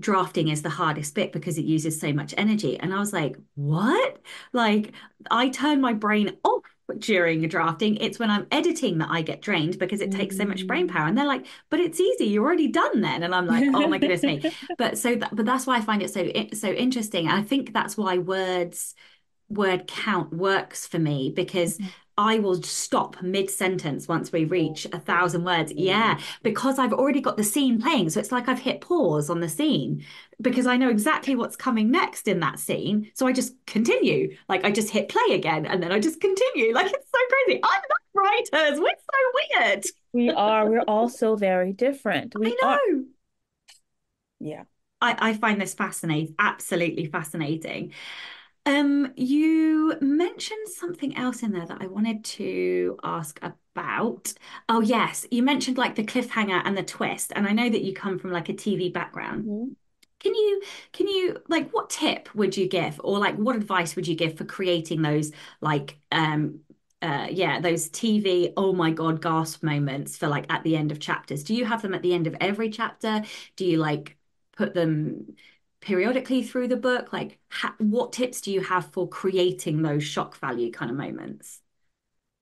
drafting is the hardest bit because it uses so much energy. And I was like, what? Like I turn my brain off during drafting. It's when I'm editing that I get drained, because it takes so much brain power. And they're like, but it's easy, you're already done then. And I'm like, oh my goodness me. But that's why I find it so interesting. And I think that's why word count works for me, because I will stop mid-sentence once we reach 1,000 words. Yeah, because I've already got the scene playing. So it's like I've hit pause on the scene, because I know exactly what's coming next in that scene. So I just continue. Like I just hit play again, and then I just continue. Like it's so crazy. I'm not writers. We're so weird. We are. We're all so very different. I know. Yeah. I find this fascinating. Absolutely fascinating. You mentioned something else in there that I wanted to ask about. Oh yes, you mentioned like the cliffhanger and the twist, and I know that you come from like a TV background. Mm-hmm. Can you like, what tip would you give, or like what advice would you give for creating those like those TV oh my god gasp moments for like at the end of chapters? Do you have them at the end of every chapter? Do you like put them periodically through the book? Like what tips do you have for creating those shock value kind of moments?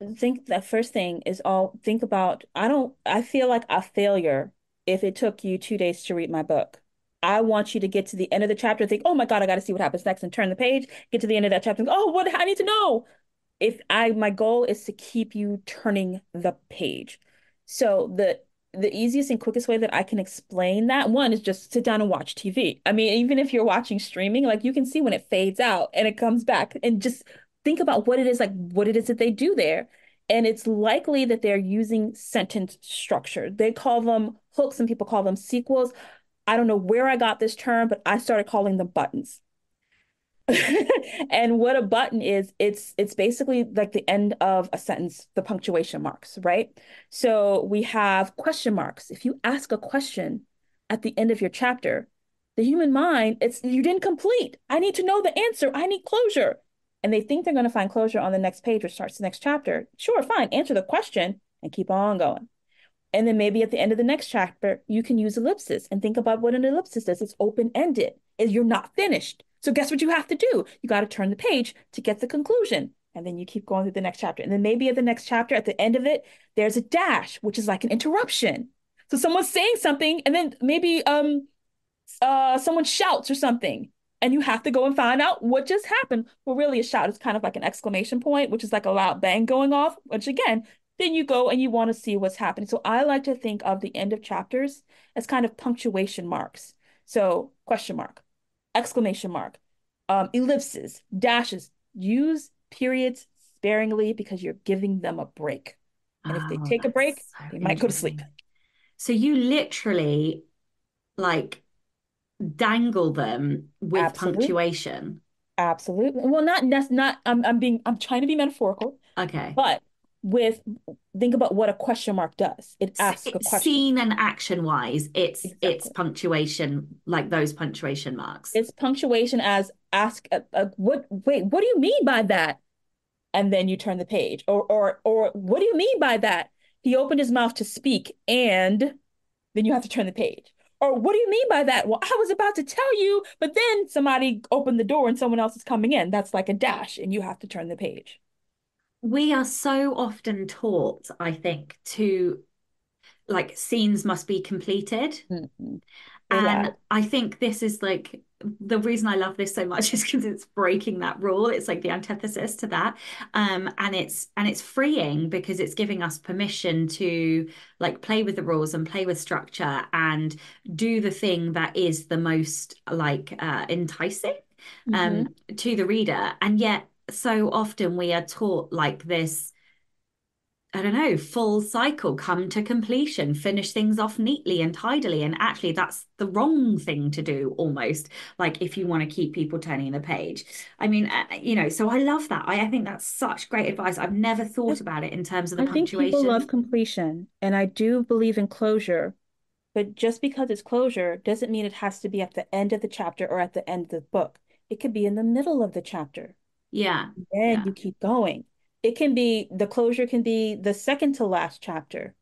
I think the first thing is I feel like a failure if it took you 2 days to read my book. I want you to get to the end of the chapter and think, oh my God, I got to see what happens next, and turn the page, get to the end of that chapter and go, oh, what I need to know. My goal is to keep you turning the page. So the easiest and quickest way that I can explain that one is just sit down and watch TV. I mean, even if you're watching streaming, like you can see when it fades out and it comes back, and just think about what it is that they do there. And it's likely that they're using sentence structure. They call them hooks, and people call them sequels. I don't know where I got this term, but I started calling them buttons. And what a button is, it's basically like the end of a sentence, the punctuation marks, right? So we have question marks. If you ask a question at the end of your chapter, the human mind, it's, you didn't complete. I need to know the answer. I need closure. And they think they're going to find closure on the next page, which starts the next chapter. Sure, fine, answer the question and keep on going. And then maybe at the end of the next chapter, you can use ellipsis and think about what an ellipsis is. It's open-ended. You're not finished. So guess what you have to do? You got to turn the page to get the conclusion. And then you keep going through the next chapter. And then maybe at the next chapter, at the end of it, there's a dash, which is like an interruption. So someone's saying something, and then maybe someone shouts or something. And you have to go and find out what just happened. Well, really, a shout is kind of like an exclamation point, which is like a loud bang going off, which again, then you go and you want to see what's happening. So I like to think of the end of chapters as kind of punctuation marks. So question mark, exclamation mark, ellipses, dashes. Use periods sparingly because you're giving them a break. And if they take a break, so they might go to sleep. So you literally like dangle them with punctuation. Absolutely. Well, not. I'm trying to be metaphorical. Okay. But think about what a question mark does. It asks a question. Scene and action wise, it's punctuation, like those punctuation marks. It's punctuation as ask what do you mean by that? And then you turn the page, or what do you mean by that? He opened his mouth to speak, and then you have to turn the page. Or what do you mean by that? Well, I was about to tell you, but then somebody opened the door and someone else is coming in. That's like a dash, and you have to turn the page. We are so often taught, I think, to like scenes must be completed. Mm-hmm. And yeah. I think this is like the reason I love this so much is because it's breaking that rule. It's like the antithesis to that. And it's freeing because it's giving us permission to like play with the rules and play with structure and do the thing that is the most like enticing mm-hmm. to the reader. And yet, so often we are taught like this, I don't know, full cycle, come to completion, finish things off neatly and tidily. And actually that's the wrong thing to do almost, like if you want to keep people turning the page. I mean, so I love that. I think that's such great advice. I've never thought about it in terms of the punctuation. I think people love completion, and I do believe in closure, but just because it's closure doesn't mean it has to be at the end of the chapter or at the end of the book. It could be in the middle of the chapter. Yeah. Then you keep going. It can be, the closure can be the second to last chapter.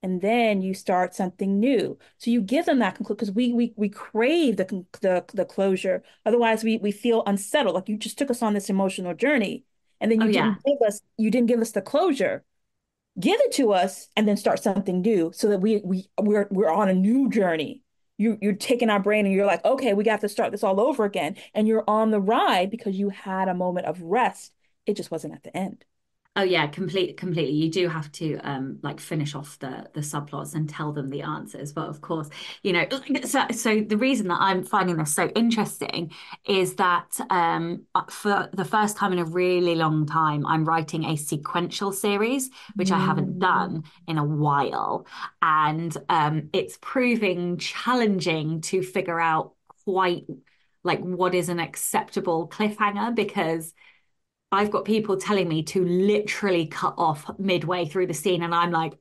And then you start something new. So you give them that conclusion, because we crave the closure. Otherwise we feel unsettled. Like you just took us on this emotional journey and then you didn't give us the closure. Give it to us and then start something new so that we're on a new journey. You're taking our brain and you're like, okay, we got to start this all over again. And you're on the ride because you had a moment of rest. It just wasn't at the end. Oh yeah, completely. You do have to like finish off the subplots and tell them the answers. But of course, so the reason that I'm finding this so interesting is that for the first time in a really long time, I'm writing a sequential series, which I haven't done in a while. And it's proving challenging to figure out quite like what is an acceptable cliffhanger, because I've got people telling me to literally cut off midway through the scene. And I'm like,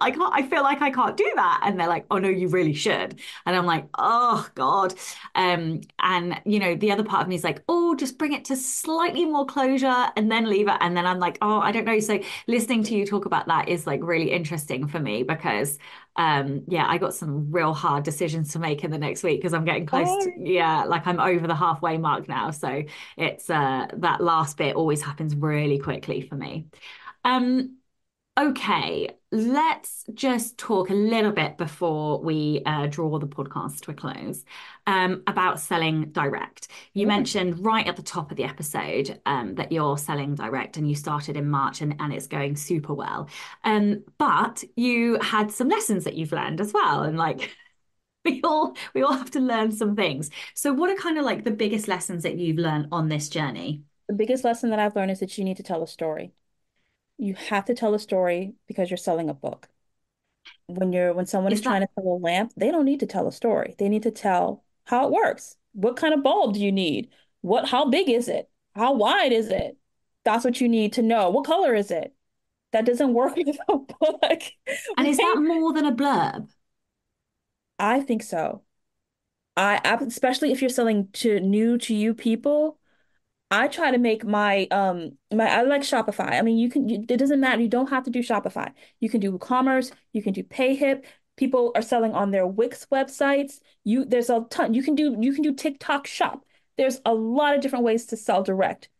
I feel like I can't do that. And they're like, oh no, you really should. And I'm like, oh God. And the other part of me is like, oh, just bring it to slightly more closure and then leave it. And then I'm like, oh, I don't know. So listening to you talk about that is like really interesting for me because I got some real hard decisions to make in the next week because I'm getting close to I'm over the halfway mark now. So it's that last bit always happens really quickly for me. Okay, let's just talk a little bit before we draw the podcast to a close about selling direct. You mentioned right at the top of the episode that you're selling direct and you started in March and it's going super well. But you had some lessons that you've learned as well. And like we all have to learn some things. So what are kind of like the biggest lessons that you've learned on this journey? The biggest lesson that I've learned is that you need to tell a story. You have to tell a story because you're selling a book. When someone is trying to sell a lamp, they don't need to tell a story. They need to tell how it works. What kind of bulb do you need? how big is it? How wide is it? That's what you need to know. What color is it? That doesn't work with a book. And is that more than a blurb? I think so. I especially if you're selling to new to you people, I try to make my I like Shopify. I mean, it doesn't matter. You don't have to do Shopify. You can do WooCommerce. You can do Payhip. People are selling on their Wix websites. There's a ton. You can do TikTok Shop. There's a lot of different ways to sell direct,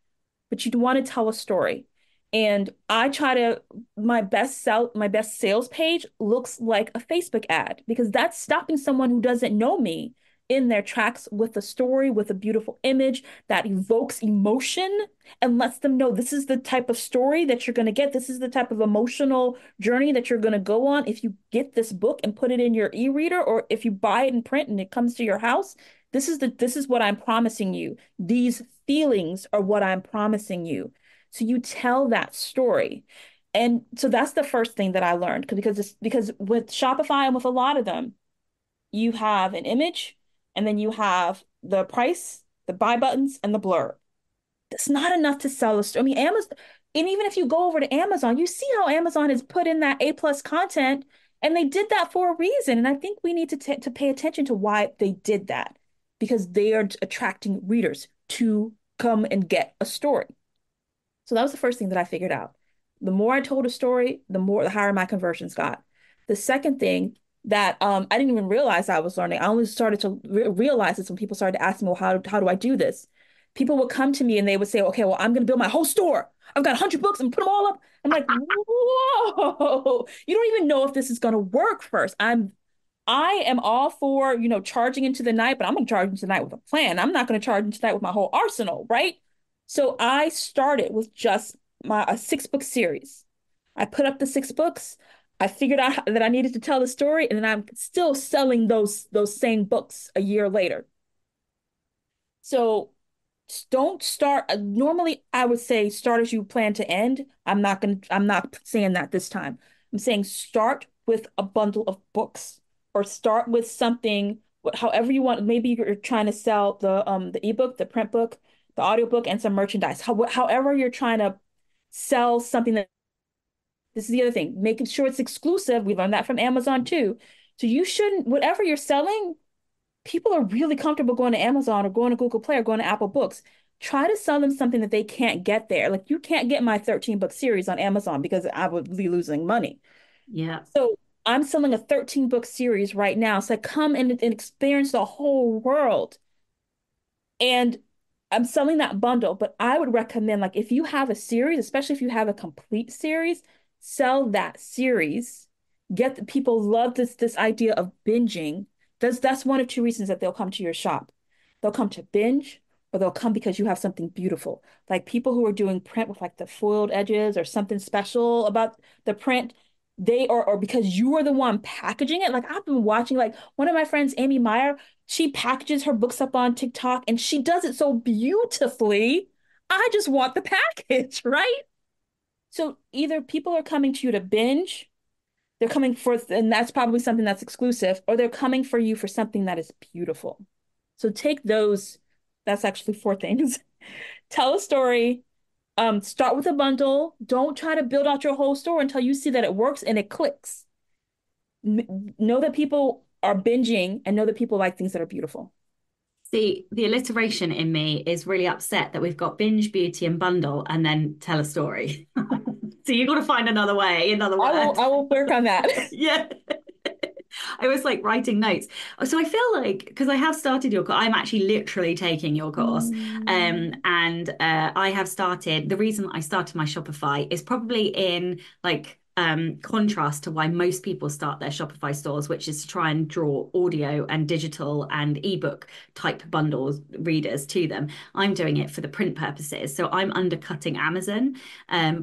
but you'd want to tell a story. And I try to, my best sales page looks like a Facebook ad, because that's stopping someone who doesn't know me in their tracks with a story, with a beautiful image that evokes emotion and lets them know this is the type of story that you're going to get. This is the type of emotional journey that you're going to go on if you get this book and put it in your e-reader, or if you buy it in print and it comes to your house. This is what I'm promising you. These feelings are what I'm promising you. So you tell that story. And so that's the first thing that I learned, because with Shopify and with a lot of them, you have an image, and then you have the price, the buy buttons, and the blurb. That's not enough to sell a story. I mean, Amazon, and even if you go over to Amazon, you see how Amazon has put in that A+ content, and they did that for a reason. And I think we need to pay attention to why they did that, because they are attracting readers to come and get a story. So that was the first thing that I figured out. The more I told a story, the higher my conversions got. The second thing that I didn't even realize I was learning, I only started to realize this when people started to ask me, well, how do I do this? People would come to me and they would say, okay, well, I'm going to build my whole store. I've got 100 books and put them all up. I'm like, whoa, you don't even know if this is going to work first. I am all for, charging into the night, but I'm going to charge into the night with a plan. I'm not going to charge into the night with my whole arsenal, right? So I started with just a 6-book series. I put up the 6 books. I figured out that I needed to tell the story, and then I'm still selling those same books a year later. So don't start. Normally, I would say start as you plan to end. I'm not saying that this time. I'm saying start with a bundle of books, or start with something. However you want. Maybe you're trying to sell the ebook, the print book, the audiobook, and some merchandise. However you're trying to sell something this is the other thing, making sure it's exclusive. We learned that from Amazon too. So you shouldn't, whatever you're selling, people are really comfortable going to Amazon or going to Google Play or going to Apple Books. Try to sell them something that they can't get there. Like, you can't get my 13-book series on Amazon because I would be losing money. Yeah. So I'm selling a 13-book series right now. So I come in and experience the whole world. And I'm selling that bundle, but I would recommend, like, if you have a series, especially if you have a complete series, sell that series. People love this idea of binging. That's one of two reasons that they'll come to your shop. They'll come to binge, or they'll come because you have something beautiful. Like, people who are doing print with, like, the foiled edges or something special about the print, or because you are the one packaging it. Like, I've been watching, like, one of my friends, Amy Meyer, she packages her books up on TikTok and she does it so beautifully. I just want the package, right? So either people are coming to you to binge, they're coming for, and that's probably something that's exclusive, or they're coming for you for something that is beautiful. So take those. That's actually 4 things. Tell a story. Start with a bundle. Don't try to build out your whole store until you see that it works and it clicks. Know that people are binging, and know that people like things that are beautiful. See, the alliteration in me is really upset that we've got binge, beauty, and bundle, and then tell a story. So you've got to find another way, another word. I will work on that. Yeah. I was like writing notes. So I feel like, because I have started your course, I'm actually literally taking your course. I have started, the reason I started my Shopify is probably in contrast to why most people start their Shopify stores, which is to try and draw audio and digital and ebook type bundles readers to them. I'm doing it for the print purposes, so I'm undercutting Amazon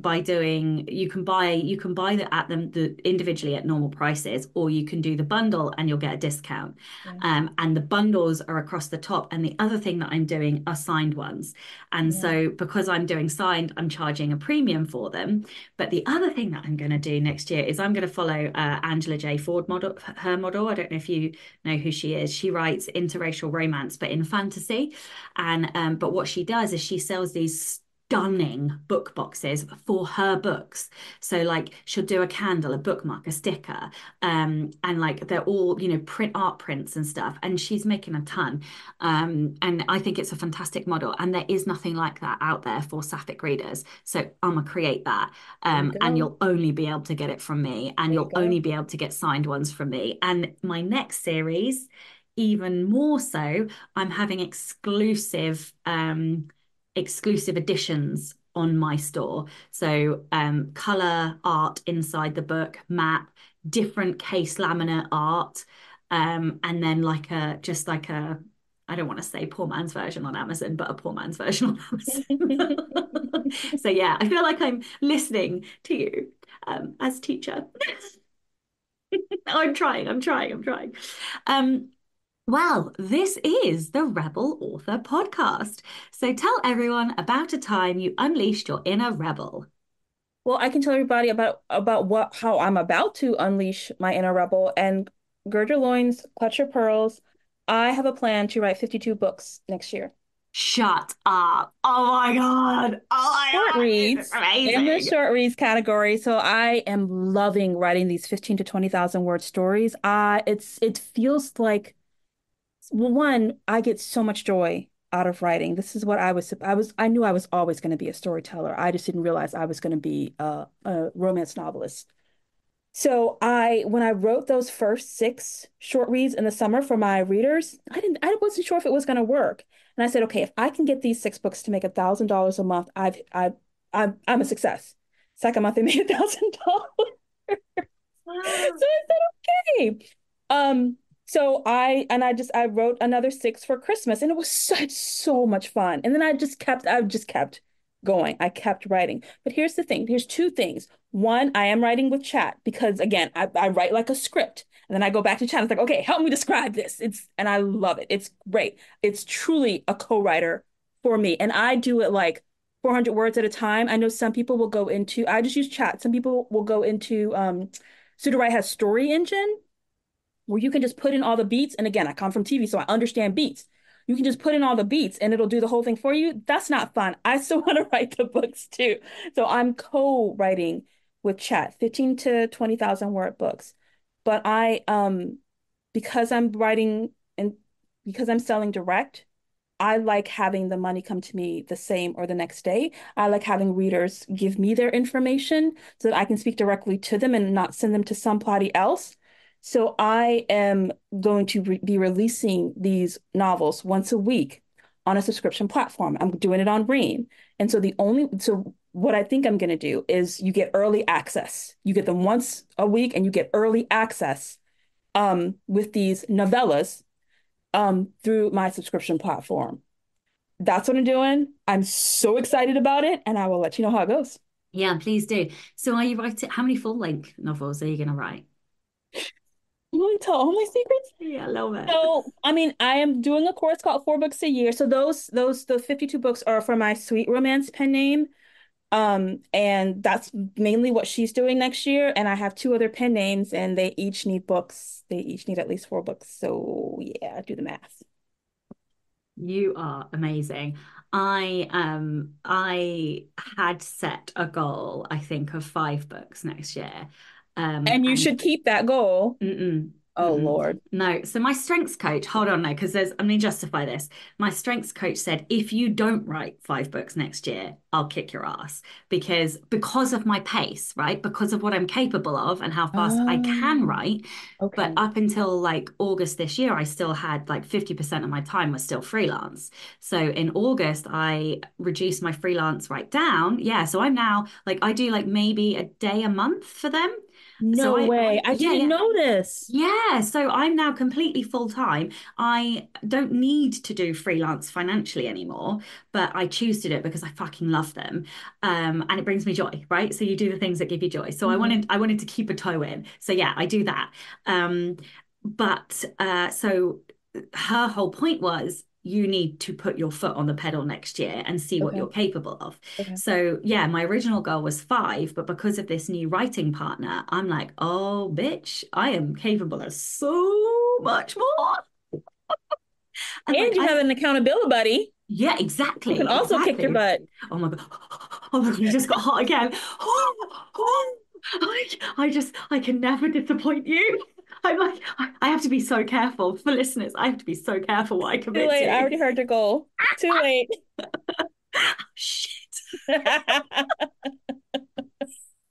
by doing. You can buy the individually at normal prices, or you can do the bundle and you'll get a discount. Mm-hmm. And the bundles are across the top. And the other thing that I'm doing are signed ones, and so because I'm doing signed, I'm charging a premium for them. But the other thing that I'm going to do next year is I'm going to follow Angela J. Ford model, her model. I don't know if you know who she is. She writes interracial romance, but in fantasy. And but what she does is she sells these stunning book boxes for her books. So like she'll do a candle, a bookmark, a sticker, and like they're all, you know, print art prints and stuff. And she's making a ton. And I think it's a fantastic model. And there is nothing like that out there for sapphic readers. So I'm gonna create that. And you'll only be able to get it from me, and you'll only be able to get signed ones from me. And my next series, even more so, I'm having exclusive editions on my store. So colour art inside the book, map, different case laminate art, and then like a just like a, I don't want to say poor man's version on Amazon, but a poor man's version on Amazon. So yeah, I feel like I'm listening to you as teacher. I'm trying. Well, this is the Rebel Author Podcast. So tell everyone about a time you unleashed your inner rebel. Well, I can tell everybody about how I'm about to unleash my inner rebel. And gird your loins, clutch your pearls. I have a plan to write 52 books next year. Shut up. Oh my God. Oh my God. Reads. In the short reads category. So I am loving writing these 15 to 20,000 word stories. It feels like, well, one, I get so much joy out of writing. This is what I knew I was always going to be a storyteller. I just didn't realize I was going to be a romance novelist. So when I wrote those first 6 short reads in the summer for my readers, I wasn't sure if it was going to work. And I said, okay, if I can get these 6 books to make $1,000 a month, I'm a success. Second month, they made $1,000. So I said, okay. So I wrote another 6 for Christmas, and it was so much fun. And then I just kept going. I kept writing. But here's the thing. Here's 2 things. One, I am writing with chat because, again, I write like a script, and then I go back to chat. It's like, okay, help me describe this. And I love it. It's great. It's truly a co-writer for me. And I do it like 400 words at a time. I know some people will go into, I just use chat. Some people will go into, Suderwrite has Story Engine, where you can just put in all the beats. And again, I come from TV, so I understand beats. You can just put in all the beats and it'll do the whole thing for you. That's not fun. I still want to write the books too. So I'm co-writing with chat, 15 to 20,000 word books. But because I'm writing and because I'm selling direct, I like having the money come to me the same or the next day. I like having readers give me their information so that I can speak directly to them and not send them to somebody else. So I am going to be releasing these novels once a week on a subscription platform. I'm doing it on Ream. And so what I think I'm going to do is you get early access. You get them once a week and you get early access with these novellas through my subscription platform. That's what I'm doing. I'm so excited about it, and I will let you know how it goes. Yeah, please do. So are you writing, how many full length novels are you going to write? You want to tell all my secrets? Yeah, I love it. So, I mean, I am doing a course called 4 books a year. So the 52 books are for my sweet romance pen name. And that's mainly what she's doing next year. And I have 2 other pen names, and they each need books. They each need at least 4 books. So yeah, do the math. You are amazing. I had set a goal, I think, of 5 books next year. And should keep that goal. Lord. No. So my strengths coach, hold on, no, because I'm going to justify this. My strengths coach said, if you don't write 5 books next year, I'll kick your ass because of my pace, right? Because of what I'm capable of and how fast I can write. Okay. But up until like August this year, I still had like 50% of my time was still freelance. So in August, I reduced my freelance right down. Yeah. So I'm now like, I do like maybe a day a month for them. No way. I didn't notice. Yeah. So I'm now completely full time. I don't need to do freelance financially anymore, but I choose to do it because I fucking love them. And it brings me joy, right? So you do the things that give you joy. So I wanted to keep a toe in. So yeah, I do that. But so her whole point was, you need to put your foot on the pedal next year and see what you're capable of. So yeah, my original goal was 5, but because of this new writing partner, I'm like, oh, bitch, I am capable of so much more. And like, you have an accountability buddy. Yeah, exactly. You can also kick your butt. Oh my God. Oh my God, you just got hot again. I can never disappoint you. I'm like, I have to be so careful. For listeners, I have to be so careful what I commit to. I already heard the goal. Too late. Shit.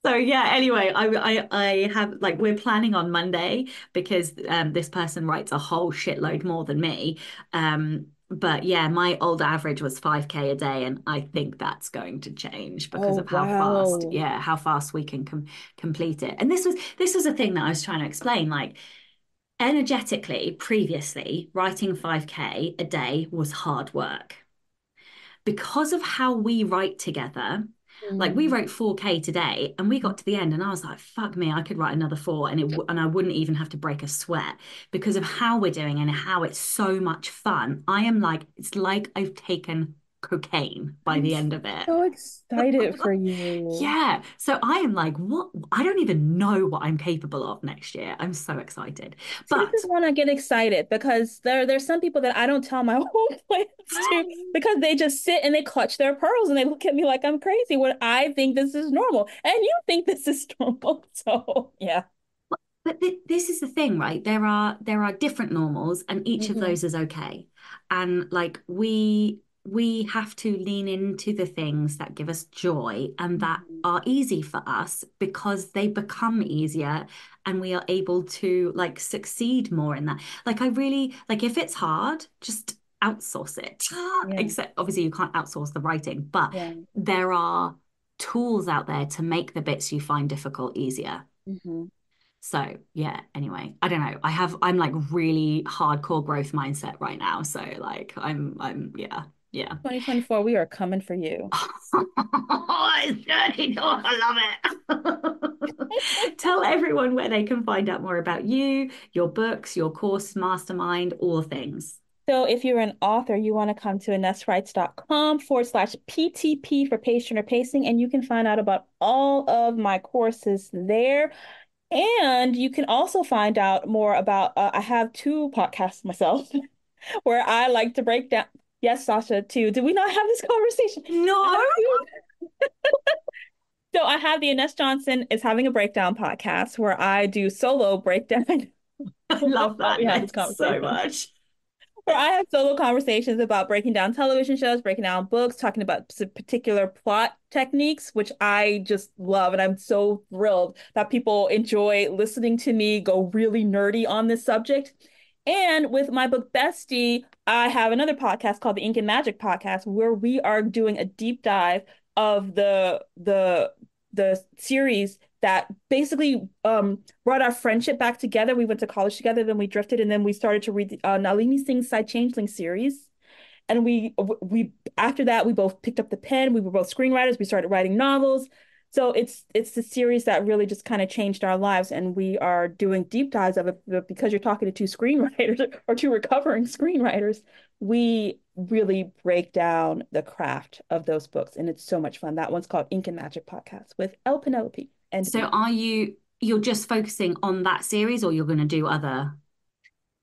So yeah, anyway, I have, like, we're planning on Monday because this person writes a whole shitload more than me. But yeah, my old average was 5K a day, and I think that's going to change because of how fast, how fast we can complete it. And this was a thing that I was trying to explain. Like, energetically, previously, writing 5K a day was hard work. Because of how we write together, like, we wrote 4K today, and we got to the end, and I was like, fuck me, I could write another 4, and I wouldn't even have to break a sweat because of how we're doing and how it's so much fun. I am like, it's like I've taken cocaine by the end of it. So excited for you. Yeah. So I am like, what? I don't even know what I'm capable of next year. I'm so excited. So but this is when I get excited, because there's some people that I don't tell my whole plans to, because they just sit and they clutch their pearls and they look at me like I'm crazy when I think this is normal and you think this is normal. So yeah. But this is the thing, right? There are different normals, and each of those is okay. And like, we have to lean into the things that give us joy and that are easy for us, because they become easier and we are able to, like, succeed more in that. Like, I really, like, if it's hard, just outsource it. Yeah. Except obviously you can't outsource the writing, but there are tools out there to make the bits you find difficult easier. So yeah, anyway, I don't know. I'm like really hardcore growth mindset right now. So like I'm yeah. Yeah. 2024, we are coming for you. It's dirty. Oh, I love it. Tell everyone where they can find out more about you, your books, your course, mastermind, all things. So if you're an author, you want to come to inesswrites.com/PTP for patient or pacing, and you can find out about all of my courses there. And you can also find out more about, I have 2 podcasts myself where I like to break down. Yes, Sasha, too. Did we not have this conversation? No. So I have the Ines Johnson is having a breakdown podcast where I do solo breakdown. I love that. We had this conversation so much. Where I have solo conversations about breaking down television shows, breaking down books, talking about particular plot techniques, which I just love. And I'm so thrilled that people enjoy listening to me go really nerdy on this subject. And with my book Bestie, I have another podcast called the Ink and Magic Podcast, where we are doing a deep dive of the series that basically brought our friendship back together. We went to college together, then we drifted, and then we started to read the Nalini Singh's Psy-Changeling series. And we after that, we both picked up the pen. We were both screenwriters. We started writing novels. So it's the series that really just kind of changed our lives, and we are doing deep dives of it because you're talking to 2 screenwriters or 2 recovering screenwriters. We really break down the craft of those books, and it's so much fun. That one's called Ink and Magic Podcast with El Penelope. And so are you're just focusing on that series, or you're going to do other?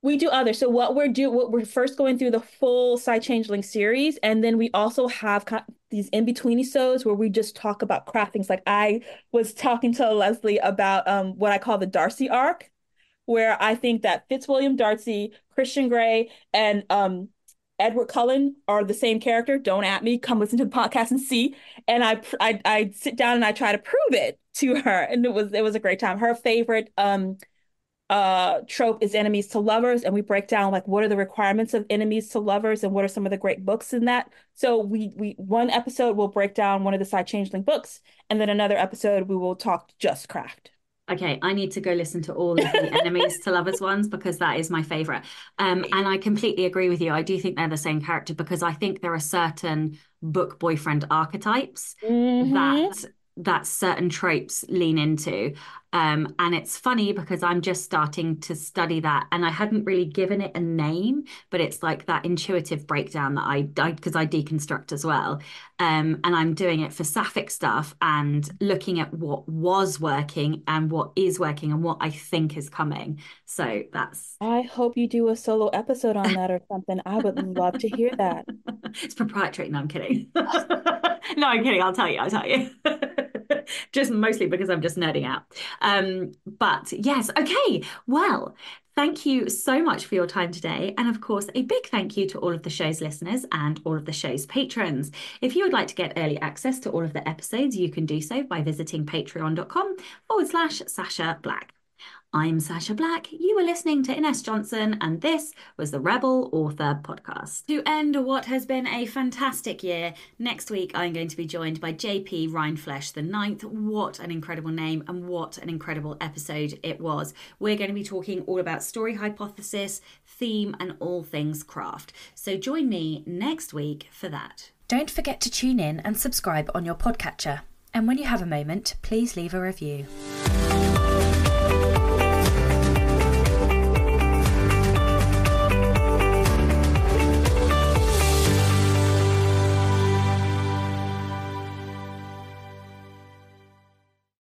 We do others. So what we're first going through the full Psy-Changeling series, and then we also have these in-between-episodes where we just talk about craft things. Like, I was talking to Leslie about what I call the Darcy arc, where I think that Fitzwilliam Darcy, Christian Grey, and Edward Cullen are the same character. Don't at me. Come listen to the podcast and see. And I sit down and I try to prove it to her, and it was a great time. Her favorite trope is enemies to lovers, and we break down, like, what are the requirements of enemies to lovers and what are some of the great books in that. So we one episode will break down one of the Psy-Changeling books, and then another episode we will talk just craft. Okay, I need to go listen to all of the enemies to lovers ones, because that is my favorite. And I completely agree with you. I do think they're the same character, because I think there are certain book boyfriend archetypes that that certain tropes lean into. And it's funny because I'm just starting to study that, and I hadn't really given it a name, but it's like that intuitive breakdown that because I deconstruct as well. And I'm doing it for sapphic stuff and looking at what was working and what is working and what I think is coming. So that's... I hope you do a solo episode on that or something. I would love to hear that. It's proprietary. No, I'm kidding. No, I'm kidding. I'll tell you. Just mostly because I'm just nerding out. But yes, okay. Well, thank you so much for your time today. And of course, a big thank you to all of the show's listeners and all of the show's patrons. If you would like to get early access to all of the episodes, you can do so by visiting patreon.com/Sasha Black. I'm Sasha Black. You were listening to Inez Johnson, and this was the Rebel Author Podcast. To end what has been a fantastic year, next week I'm going to be joined by JP Rhineflesh the Ninth. What an incredible name, and what an incredible episode it was. We're going to be talking all about story hypothesis, theme, and all things craft. So join me next week for that. Don't forget to tune in and subscribe on your podcatcher. And when you have a moment, please leave a review.